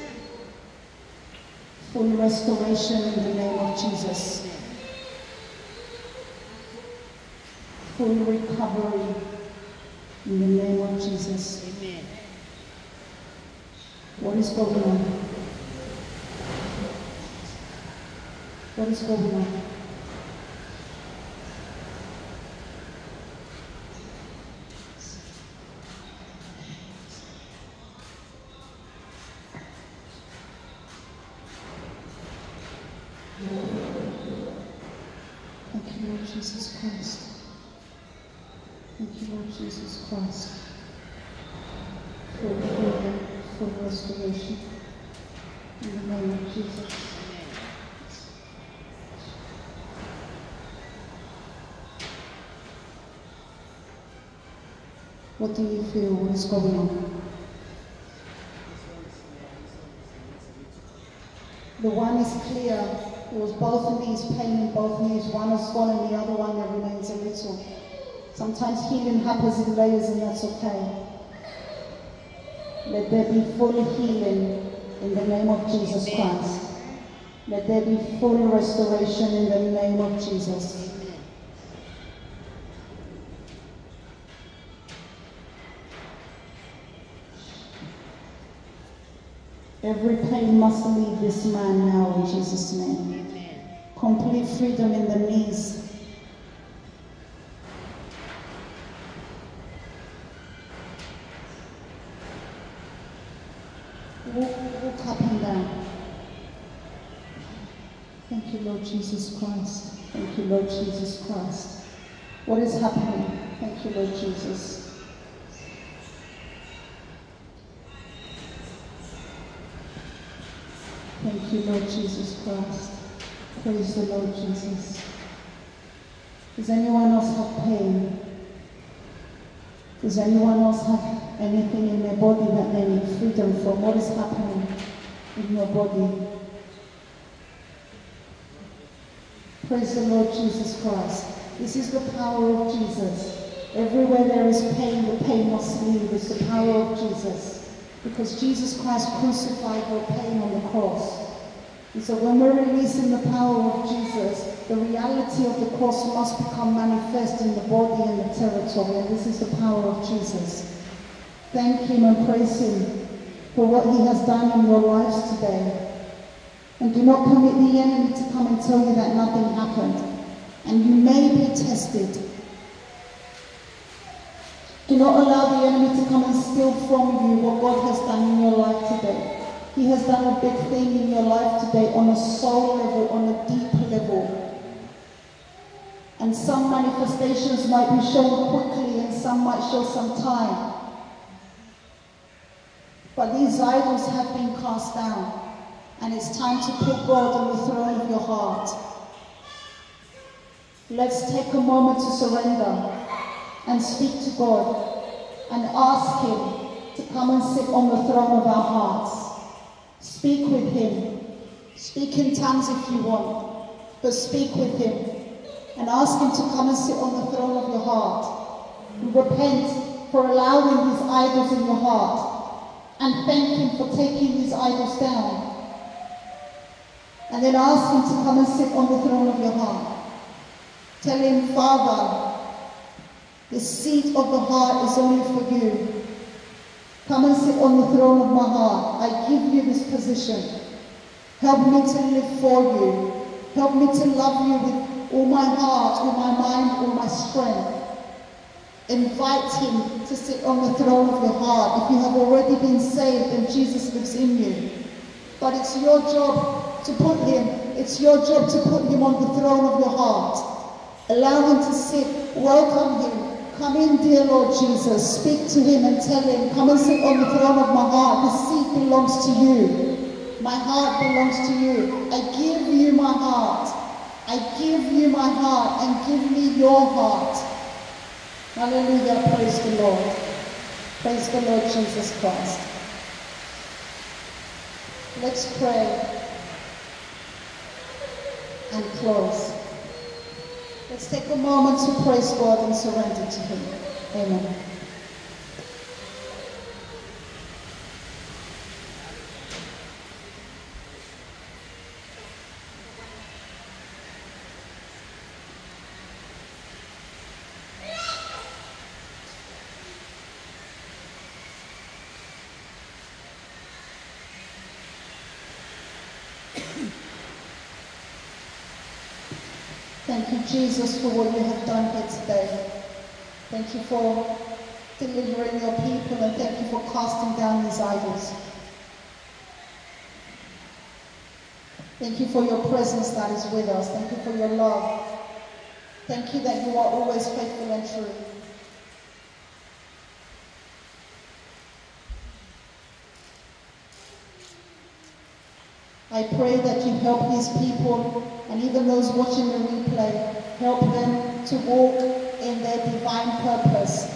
Full restoration in the name of Jesus. Full recovery in the name of Jesus. Amen. What is going on? What is going on? Thank you, Lord Jesus Christ. Thank you, Lord Jesus Christ, for freedom, for restoration, in the name of Jesus. What do you feel? What is going on? The one is clear. It was both knees, pain in both knees. One has gone and the other one that remains a little. Sometimes healing happens in layers, and that's okay. Let there be full healing in the name of Jesus Christ. Let there be full restoration in the name of Jesus. Every pain must leave this man now in Jesus' name. Complete freedom in the knees. Walk up and down. Thank you, Lord Jesus Christ. Thank you, Lord Jesus Christ. What is happening? Thank you, Lord Jesus. Thank you, Lord Jesus Christ. Praise the Lord Jesus. Does anyone else have pain? Does anyone else have anything in their body that they need freedom from? What is happening in your body? Praise the Lord Jesus Christ. This is the power of Jesus. Everywhere there is pain, the pain must leave. It's the power of Jesus. Because Jesus Christ crucified your pain on the cross. And so when we're releasing the power of Jesus, the reality of the cross must become manifest in the body and the territory. And this is the power of Jesus. Thank Him and praise Him for what He has done in your lives today. And do not permit the enemy to come and tell you that nothing happened. And you may be tested. Do not allow the enemy to come and steal from you what God has done in your life today. He has done a big thing in your life today on a soul level, on a deep level. And some manifestations might be shown quickly and some might show some time. But these idols have been cast down, and it's time to put God on the throne of your heart. Let's take a moment to surrender and speak to God and ask Him to come and sit on the throne of our hearts. Speak with Him. Speak in tongues if you want, but speak with Him and ask Him to come and sit on the throne of your heart. Repent for allowing these idols in your heart and thank Him for taking these idols down. And then ask Him to come and sit on the throne of your heart. Tell Him, Father, the seat of the heart is only for You. Come and sit on the throne of my heart. I give You this position. Help me to live for You. Help me to love You with all my heart, all my mind, all my strength. Invite Him to sit on the throne of your heart. If you have already been saved, then Jesus lives in you. But it's your job to put Him. It's your job to put Him on the throne of your heart. Allow Him to sit. Welcome Him. Come in, dear Lord Jesus, speak to Him and tell Him, come and sit on the throne of my heart. The seat belongs to You. My heart belongs to You. I give You my heart. I give You my heart and give me Your heart. Hallelujah, praise the Lord. Praise the Lord Jesus Christ. Let's pray and close. Let's take a moment to praise God and surrender to Him. Amen. Thank You, Jesus, for what You have done here today. Thank You for delivering Your people, and thank You for casting down these idols. Thank You for Your presence that is with us. Thank You for Your love. Thank You that You are always faithful and true. I pray that You help these people and even those watching the replay, help them to walk in their divine purpose.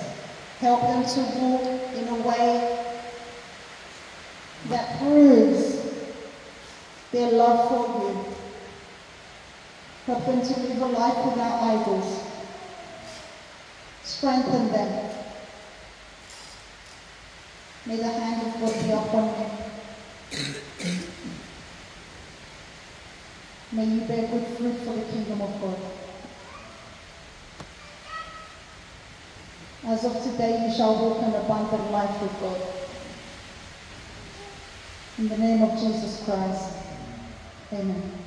Help them to walk in a way that proves their love for You. Help them to live a life without idols. Strengthen them. May the hand of God be upon them. May you bear good fruit for the kingdom of God. As of today, you shall walk an abundant life with God. In the name of Jesus Christ, amen.